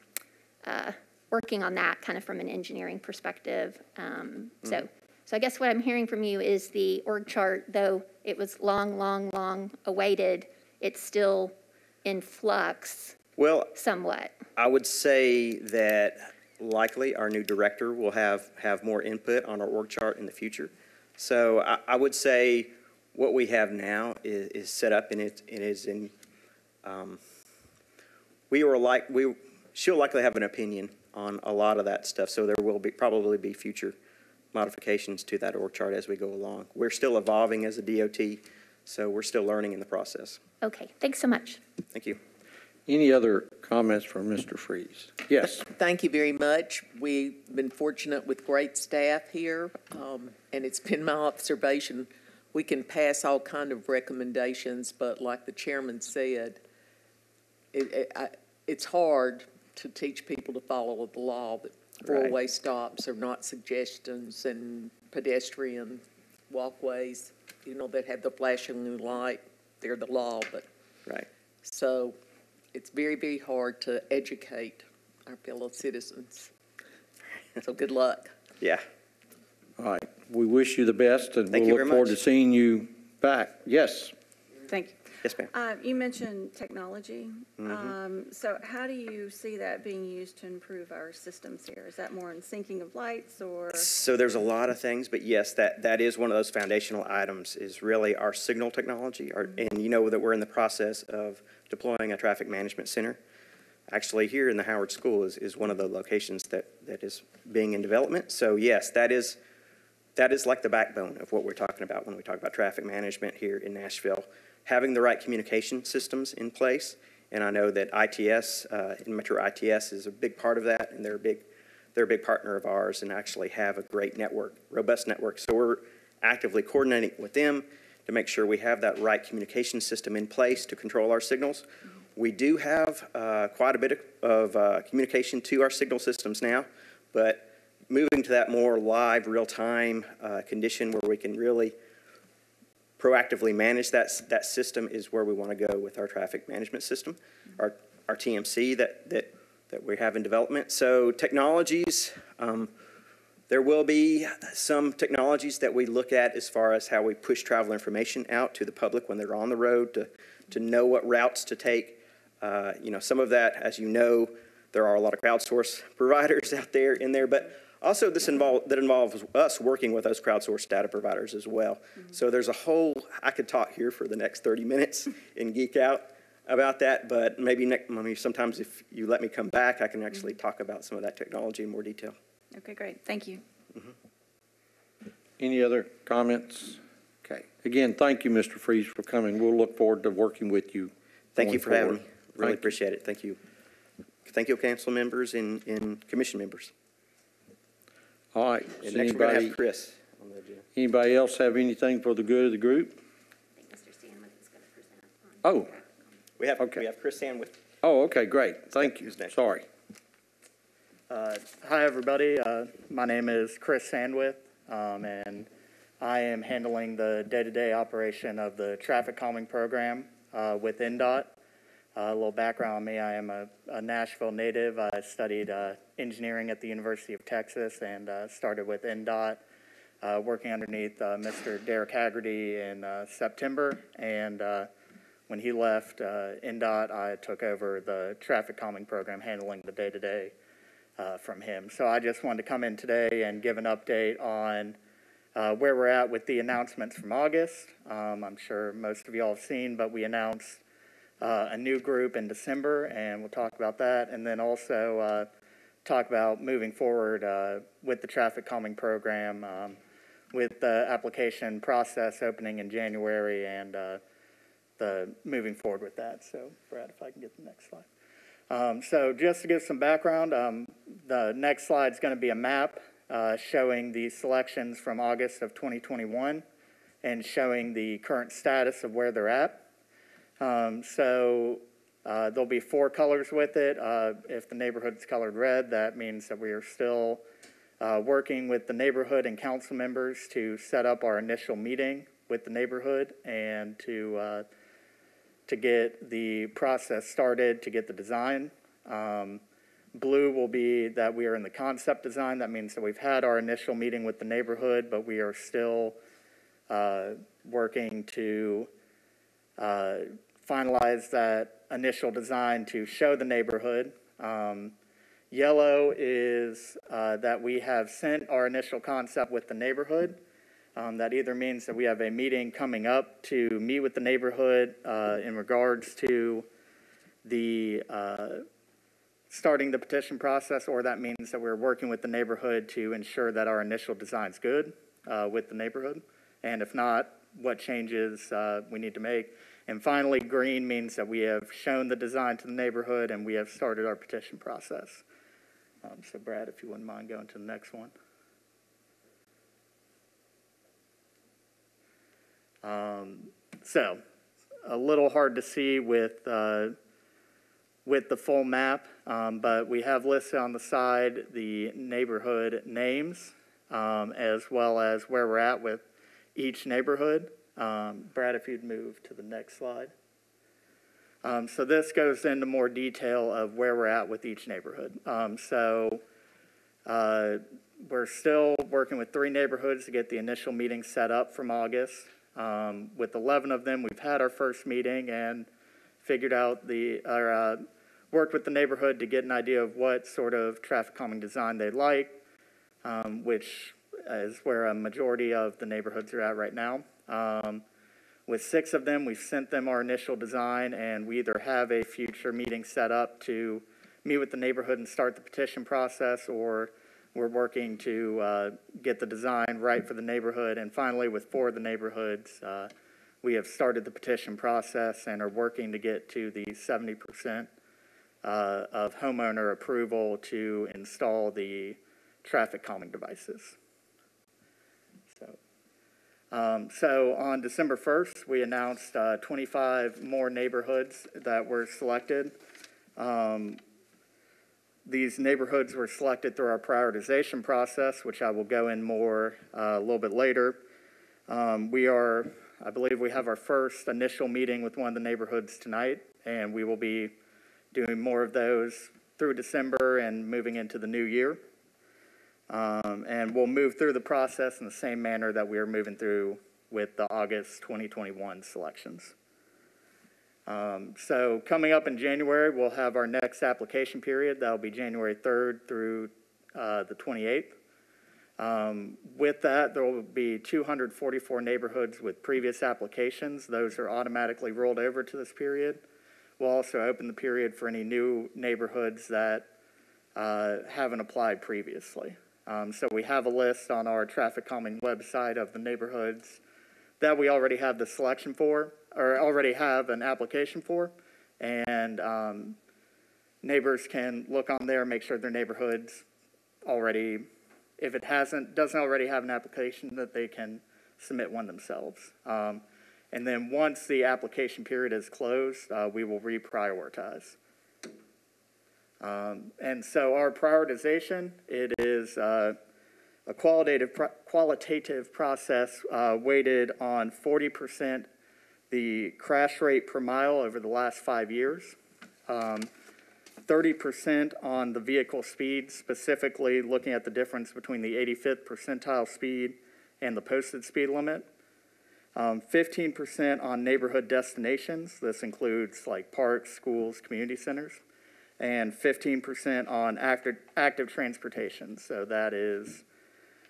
uh, working on that kind of from an engineering perspective. Um, mm-hmm. So, so I guess what I'm hearing from you is the org chart, though it was long, long, long awaited, it's still in flux. Well, somewhat. I would say that likely our new director will have have more input on our org chart in the future. So I, I would say what we have now is, is set up and it, it is in. Um, we were like we she'll likely have an opinion on a lot of that stuff, so there will be probably be future modifications to that org chart as we go along. We're still evolving as a D O T, so we're still learning in the process. Okay, thanks so much. Thank you. Any other comments from Mister Freeze? Yes. Thank you very much. We've been fortunate with great staff here, um, and it's been my observation we can pass all kind of recommendations, but like the chairman said, It, it, I, it's hard to teach people to follow the law, but four-way right. stops are not suggestions, and pedestrian walkways, you know, that have the flashing new light, they're the law. But right. So it's very, very hard to educate our fellow citizens. So good luck. Yeah. All right. We wish you the best, and Thank we'll look forward much. to seeing you back. Yes. Thank you. Yes, ma'am. Uh, you mentioned technology. Mm-hmm. um, so how do you see that being used to improve our systems here? Is that more in syncing of lights or? So there's a lot of things, but yes, that, that is one of those foundational items is really our signal technology. Our, mm-hmm. And you know that we're in the process of deploying a traffic management center. Actually, here in the Howard School is, is one of the locations that, that is being in development. So yes, that is that is like the backbone of what we're talking about when we talk about traffic management here in Nashville. Having the right communication systems in place, and I know that I T S uh, and Metro I T S is a big part of that, and they're a big they're a big partner of ours, and actually have a great network, robust network. So we're actively coordinating with them to make sure we have that right communication system in place to control our signals. We do have uh, quite a bit of uh, communication to our signal systems now, but moving to that more live, real-time uh, condition where we can really proactively manage that, that system is where we want to go with our traffic management system, mm-hmm. our, our T M C that, that, that we have in development. So technologies, um, there will be some technologies that we look at as far as how we push travel information out to the public when they're on the road to, to know what routes to take. Uh, you know, some of that, as you know, there are a lot of crowdsource providers out there in there, but also, this involve, that involves us working with those crowdsourced data providers as well. Mm-hmm. So there's a whole, I could talk here for the next thirty minutes and geek out about that, but maybe next, maybe sometimes if you let me come back, I can actually mm-hmm. talk about some of that technology in more detail. Okay, great. Thank you. Mm-hmm. Any other comments? Okay. Again, thank you, Mister Freeze, for coming. We'll look forward to working with you. Thank you for forward. having me. Really thank appreciate you. it. Thank you. Thank you, council members and, and commission members. All right. And so next anybody, we're going to have Chris on the agenda. Anybody else have anything for the good of the group? I think Mister Sandwith is going to present on Oh. We have, okay. we have Chris Sandwith. Oh, okay, great. Thank you. Sorry. Uh, hi, everybody. Uh, my name is Chris Sandwith, um, and I am handling the day-to-day operation of the traffic calming program uh, with N D O T. Uh, a little background on me, I am a, a Nashville native. I studied uh, engineering at the University of Texas and uh, started with N D O T, uh, working underneath uh, Mister Derek Haggerty in uh, September. And uh, when he left uh, N D O T, I took over the traffic calming program, handling the day-to-day uh, from him. So I just wanted to come in today and give an update on uh, where we're at with the announcements from August. Um, I'm sure most of you all have seen, but we announced Uh, a new group in December, and we'll talk about that, and then also uh, talk about moving forward uh, with the traffic calming program, um, with the application process opening in January, and uh, the moving forward with that. So, Brad, if I can get the next slide. Um, so, just to give some background, um, the next slide is going to be a map uh, showing the selections from August of twenty twenty-one, and showing the current status of where they're at. Um, so uh, there'll be four colors with it. Uh, if the neighborhood's colored red, that means that we are still uh, working with the neighborhood and council members to set up our initial meeting with the neighborhood and to uh, to get the process started to get the design. Um, blue will be that we are in the concept design. That means that we've had our initial meeting with the neighborhood, but we are still uh, working to uh, finalize that initial design to show the neighborhood. Um, yellow is uh, that we have sent our initial concept with the neighborhood. Um, that either means that we have a meeting coming up to meet with the neighborhood uh, in regards to the uh, starting the petition process, or that means that we're working with the neighborhood to ensure that our initial design's good uh, with the neighborhood. And if not, what changes uh, we need to make. And finally, green means that we have shown the design to the neighborhood and we have started our petition process. Um, so Brad, if you wouldn't mind going to the next one. Um, so a little hard to see with uh, with the full map, um, but we have listed on the side the neighborhood names um, as well as where we're at with each neighborhood. Um, Brad, if you'd move to the next slide. Um, so this goes into more detail of where we're at with each neighborhood. Um, so uh, we're still working with three neighborhoods to get the initial meeting set up from August. Um, with eleven of them, we've had our first meeting and figured out the, or uh, worked with the neighborhood to get an idea of what sort of traffic calming design they'd like, um, which is where a majority of the neighborhoods are at right now. Um, with six of them, we've sent them our initial design, and we either have a future meeting set up to meet with the neighborhood and start the petition process, or we're working to uh, get the design right for the neighborhood. And finally, with four of the neighborhoods, uh, we have started the petition process and are working to get to the seventy percent uh, of homeowner approval to install the traffic calming devices. Um, so on December first, we announced uh, twenty-five more neighborhoods that were selected. Um, these neighborhoods were selected through our prioritization process, which I will go in more uh, a little bit later. Um, we are, I believe we have our first initial meeting with one of the neighborhoods tonight, and we will be doing more of those through December and moving into the new year. Um, and we'll move through the process in the same manner that we are moving through with the August twenty twenty-one selections. Um, so coming up in January, we'll have our next application period. That'll be January third through uh, the twenty-eighth. Um, with that, there will be two hundred forty-four neighborhoods with previous applications. Those are automatically rolled over to this period. We'll also open the period for any new neighborhoods that uh, haven't applied previously. Um, so we have a list on our traffic calming website of the neighborhoods that we already have the selection for, or already have an application for, and um, neighbors can look on there, make sure their neighborhood's already, if it hasn't, doesn't already have an application, that they can submit one themselves. Um, and then once the application period is closed, uh, we will reprioritize. Um, and so our prioritization, it is uh, a qualitative, pro qualitative process uh, weighted on forty percent the crash rate per mile over the last five years, um, thirty percent on the vehicle speed, specifically looking at the difference between the eighty-fifth percentile speed and the posted speed limit, um, fifteen percent on neighborhood destinations. This includes like parks, schools, community centers. And fifteen percent on active, active transportation. So that is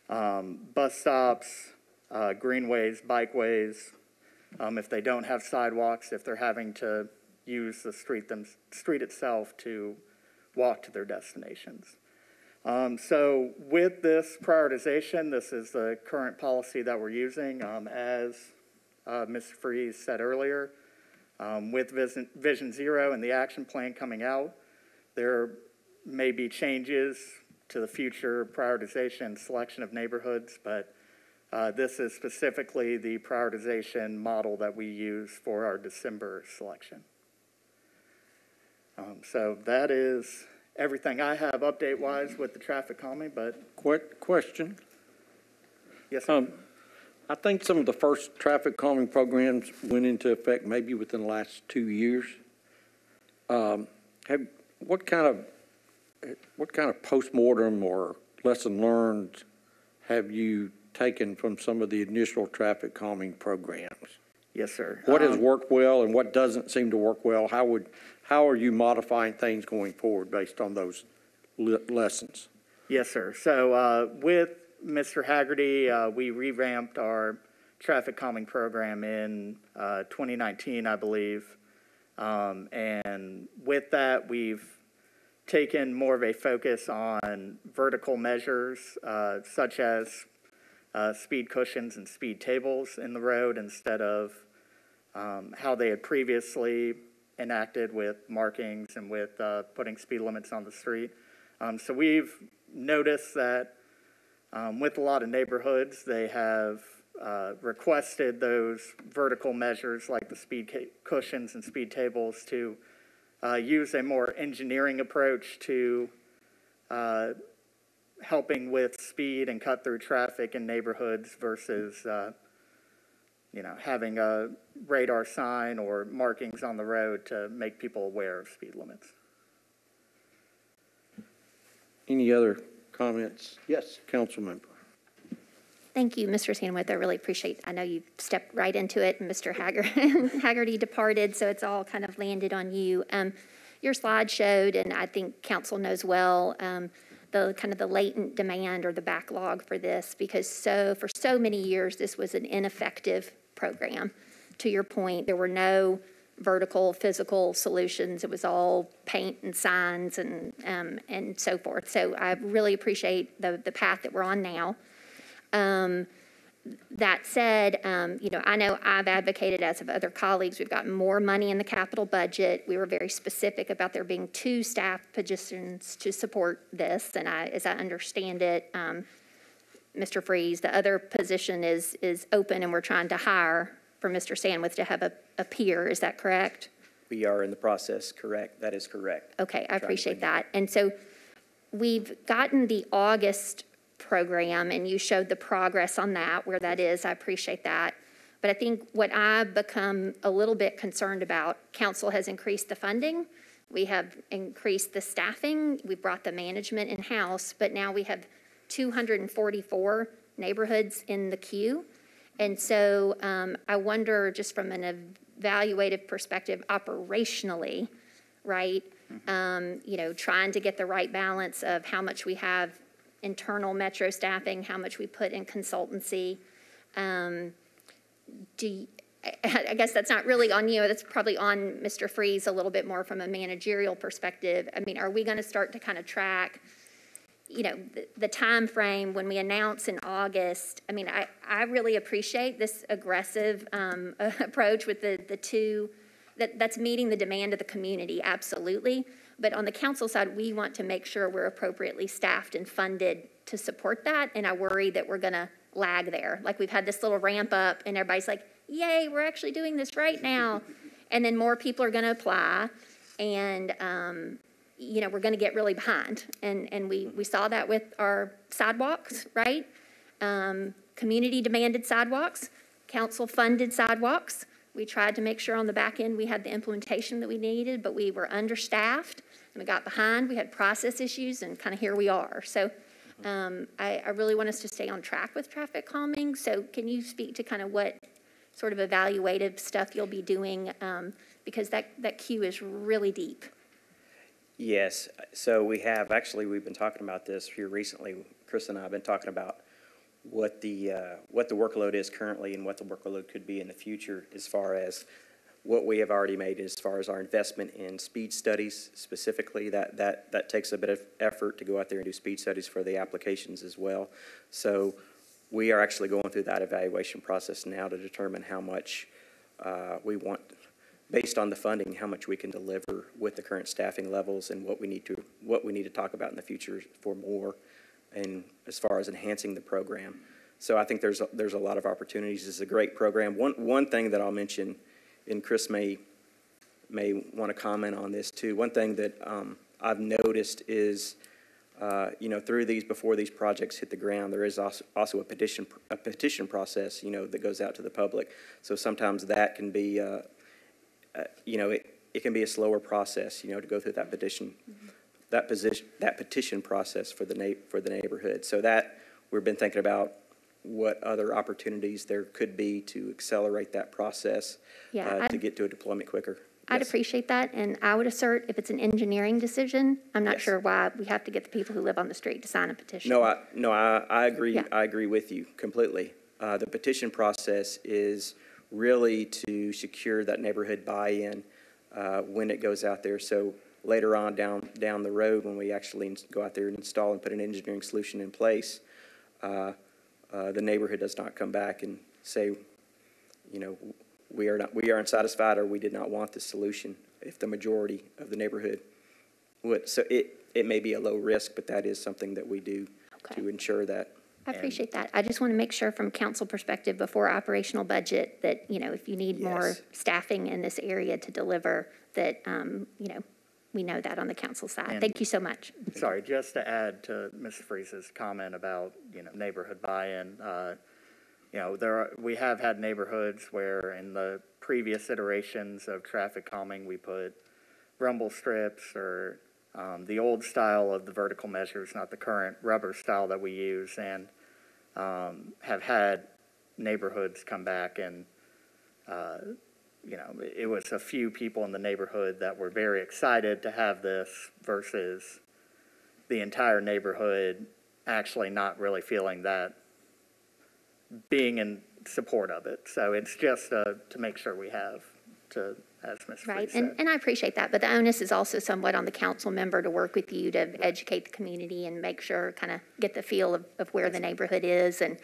um, bus stops, uh, greenways, bikeways. Um, if they don't have sidewalks, if they're having to use the street, them, street itself to walk to their destinations. Um, so with this prioritization, this is the current policy that we're using. Um, as uh, Mister Freeze said earlier, um, with Vision, Vision Zero and the action plan coming out, there may be changes to the future prioritization and selection of neighborhoods, but uh, this is specifically the prioritization model that we use for our December selection. Um, so that is everything I have update-wise with the traffic calming, but... Quick question. Yes, sir. Um, I think some of the first traffic calming programs went into effect maybe within the last two years. Um, have What kind of what kind of postmortem or lesson learned have you taken from some of the initial traffic calming programs? Yes, sir. What um, has worked well and what doesn't seem to work well? How would how are you modifying things going forward based on those le lessons? Yes, sir. So uh, with Mister Haggerty, uh, we revamped our traffic calming program in uh, twenty nineteen, I believe. Um, and with that, we've taken more of a focus on vertical measures, uh, such as uh, speed cushions and speed tables in the road, instead of um, how they had previously enacted with markings and with uh, putting speed limits on the street. Um, so we've noticed that um, with a lot of neighborhoods, they have Uh, requested those vertical measures like the speed cushions and speed tables to uh, use a more engineering approach to uh, helping with speed and cut through traffic in neighborhoods versus uh, you know, having a radar sign or markings on the road to make people aware of speed limits. Any other comments? Yes, council member. Thank you, Mister Sandwith. I really appreciate it. I know you stepped right into it, and Mister Hagger Haggerty departed, so it's all kind of landed on you. Um, your slide showed, and I think council knows well, um, the kind of the latent demand or the backlog for this, because so for so many years this was an ineffective program. To your point, there were no vertical physical solutions. It was all paint and signs and um, and so forth. So I really appreciate the the path that we're on now. Um, that said, um, you know, I know I've advocated, as of other colleagues, we've gotten more money in the capital budget. We were very specific about there being two staff positions to support this, and I, as I understand it, um, Mister Freeze, the other position is is open, and we're trying to hire for Mister Sandwith to have a, a peer. Is that correct? We are in the process, correct. That is correct. Okay, I appreciate that. And so we've gotten the August program, and you showed the progress on that, where that is. I appreciate that. But I think what I've become a little bit concerned about, council has increased the funding. We have increased the staffing. We brought the management in-house, but now we have two hundred forty-four neighborhoods in the queue. And so um, I wonder, just from an evaluative perspective, operationally, right? Mm-hmm. um, you know, trying to get the right balance of how much we have internal metro staffing, how much we put in consultancy. Um, do you, I, I guess that's not really on you. That's probably on Mister Freeze a little bit more from a managerial perspective. I mean, are we going to start to kind of track, you know, the, the time frame when we announce in August? I mean, I, I really appreciate this aggressive um, approach with the, the two, that, that's meeting the demand of the community, absolutely. But on the council side, we want to make sure we're appropriately staffed and funded to support that. And I worry that we're going to lag there. Like, we've had this little ramp up and everybody's like, yay, we're actually doing this right now. And then more people are going to apply. And, um, you know, we're going to get really behind. And, and we, we saw that with our sidewalks, right? Um, community demanded sidewalks, council funded sidewalks. We tried to make sure on the back end we had the implementation that we needed, but we were understaffed and we got behind. We had process issues, and kind of here we are. So um, I, I really want us to stay on track with traffic calming. So can you speak to kind of what sort of evaluative stuff you'll be doing? Um, because that, that queue is really deep. Yes. So we have actually, we've been talking about this here recently. Chris and I have been talking about what the uh, what the workload is currently and what the workload could be in the future, as far as what we have already made, as far as our investment in speed studies specifically. That that that takes a bit of effort to go out there and do speed studies for the applications as well. So we are actually going through that evaluation process now to determine how much uh, we want, based on the funding, how much we can deliver with the current staffing levels, and what we need to what we need to talk about in the future for more, and as far as enhancing the program. So I think there's a, there's a lot of opportunities. This is a great program. One one thing that I'll mention, and Chris may may want to comment on this too. One thing that um, I've noticed is, uh, you know, through these before these projects hit the ground, there is also, also a petition a petition process, you know, that goes out to the public. So sometimes that can be, uh, uh, you know, it it can be a slower process, you know, to go through that petition. Mm-hmm. that position, that petition process for the na for the neighborhood. So that we've been thinking about what other opportunities there could be to accelerate that process, yeah, uh, to get to a deployment quicker. I'd yes. appreciate that, and I would assert if it's an engineering decision, I'm not yes. sure why we have to get the people who live on the street to sign a petition. No, I, no, I, I agree. Yeah. I agree with you completely. Uh, the petition process is really to secure that neighborhood buy-in uh, when it goes out there. So later on down down the road, when we actually go out there and install and put an engineering solution in place, uh, uh, the neighborhood does not come back and say, you know, we are not we are unsatisfied, or we did not want this solution, if the majority of the neighborhood would. So it, it may be a low risk, but that is something that we do okay. to ensure that I appreciate that. I just want to make sure from council perspective before operational budget that, you know, if you need yes. more staffing in this area to deliver that, um, you know, we know that on the council side. And thank you so much. Sorry, just to add to Miz Freeze's comment about, you know, neighborhood buy-in, uh, you know, there are, we have had neighborhoods where in the previous iterations of traffic calming, we put rumble strips or um, the old style of the vertical measures, not the current rubber style that we use, and Um, have had neighborhoods come back and, uh, you know, it was a few people in the neighborhood that were very excited to have this versus the entire neighborhood actually not really feeling that, being in support of it. So it's just uh, to make sure we have to... As Miz Right, and, and I appreciate that, but the onus is also somewhat on the council member to work with you to right. educate the community and make sure, kind of get the feel of, of where the neighborhood is. And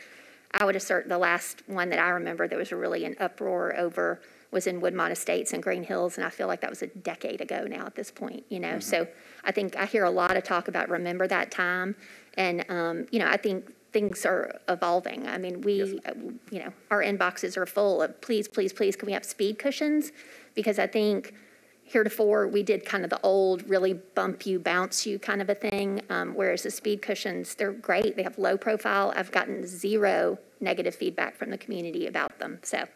I would assert the last one that I remember there was really an uproar over was in Woodmont Estates and Green Hills, and I feel like that was a decade ago now at this point, you know. Mm-hmm. So I think I hear a lot of talk about remember that time, and, um, you know, I think things are evolving. I mean, we, yes. you know, our inboxes are full of please, please, please, can we have speed cushions? Because I think heretofore we did kind of the old really bump you, bounce you kind of a thing, um, whereas the speed cushions, they're great. They have low profile. I've gotten zero negative feedback from the community about them. So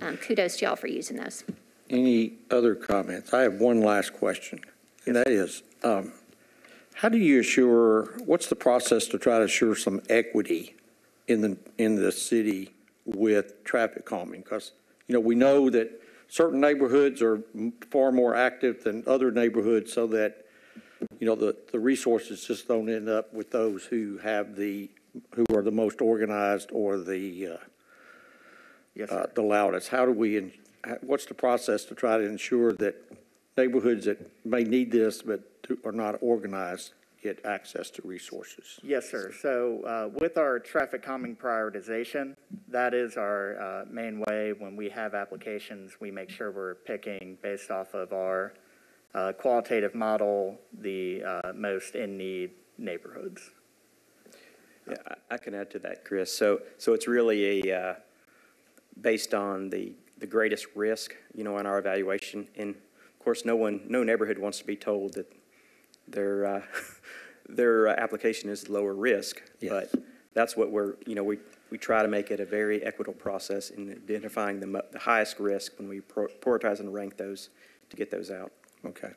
um, kudos to y'all for using those. Any other comments? I have one last question, and that is, um, how do you assure, what's the process to try to assure some equity in the, in the city with traffic calming? Because, you know, we know that certain neighborhoods are far more active than other neighborhoods, so that, you know, the, the resources just don't end up with those who have the, who are the most organized or the, uh, yes, uh, the loudest. How do we, in, what's the process to try to ensure that neighborhoods that may need this but are not organized get access to resources? Yes, sir. So uh, with our traffic calming prioritization, that is our uh, main way. When we have applications, we make sure we're picking based off of our uh, qualitative model, the uh, most in-need neighborhoods. Yeah, I can add to that, Chris. So, so it's really a uh, based on the, the greatest risk, you know, in our evaluation. And of course, no one, no neighborhood wants to be told that their uh, their application is lower risk, yes. but that's what we're, you know, we, we try to make it a very equitable process in identifying the, the highest risk when we prioritize and rank those to get those out. Okay.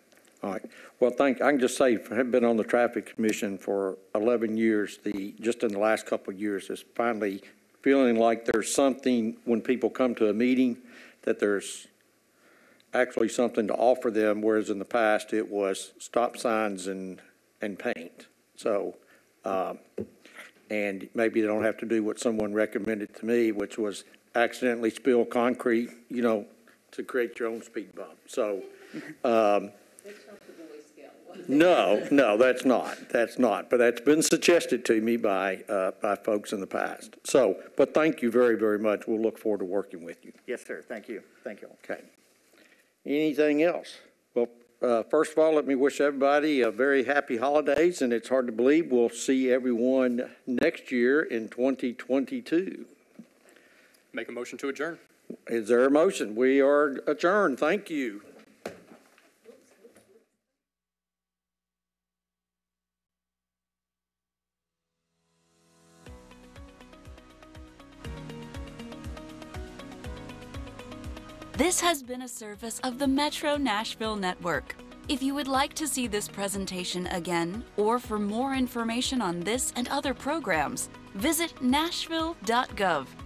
All right. Well, thank I can just say, I've been on the Traffic Commission for eleven years. The just in the last couple of years, is finally feeling like there's something when people come to a meeting that there's actually something to offer them, whereas in the past it was stop signs and and paint. So, um, and maybe they don't have to do what someone recommended to me, which was accidentally spill concrete, you know, to create your own speed bump. So, um, no, no, that's not, that's not. But that's been suggested to me by uh, by folks in the past. So, but thank you very, very much. We'll look forward to working with you. Yes, sir. Thank you. Thank you. Okay. Anything else? Well, uh, first of all, let me wish everybody a very happy holidays, and it's hard to believe we'll see everyone next year in twenty twenty-two. Make a motion to adjourn. Is there a motion? We are adjourned. Thank you. This has been a service of the Metro Nashville Network. If you would like to see this presentation again, or for more information on this and other programs, visit nashville dot gov.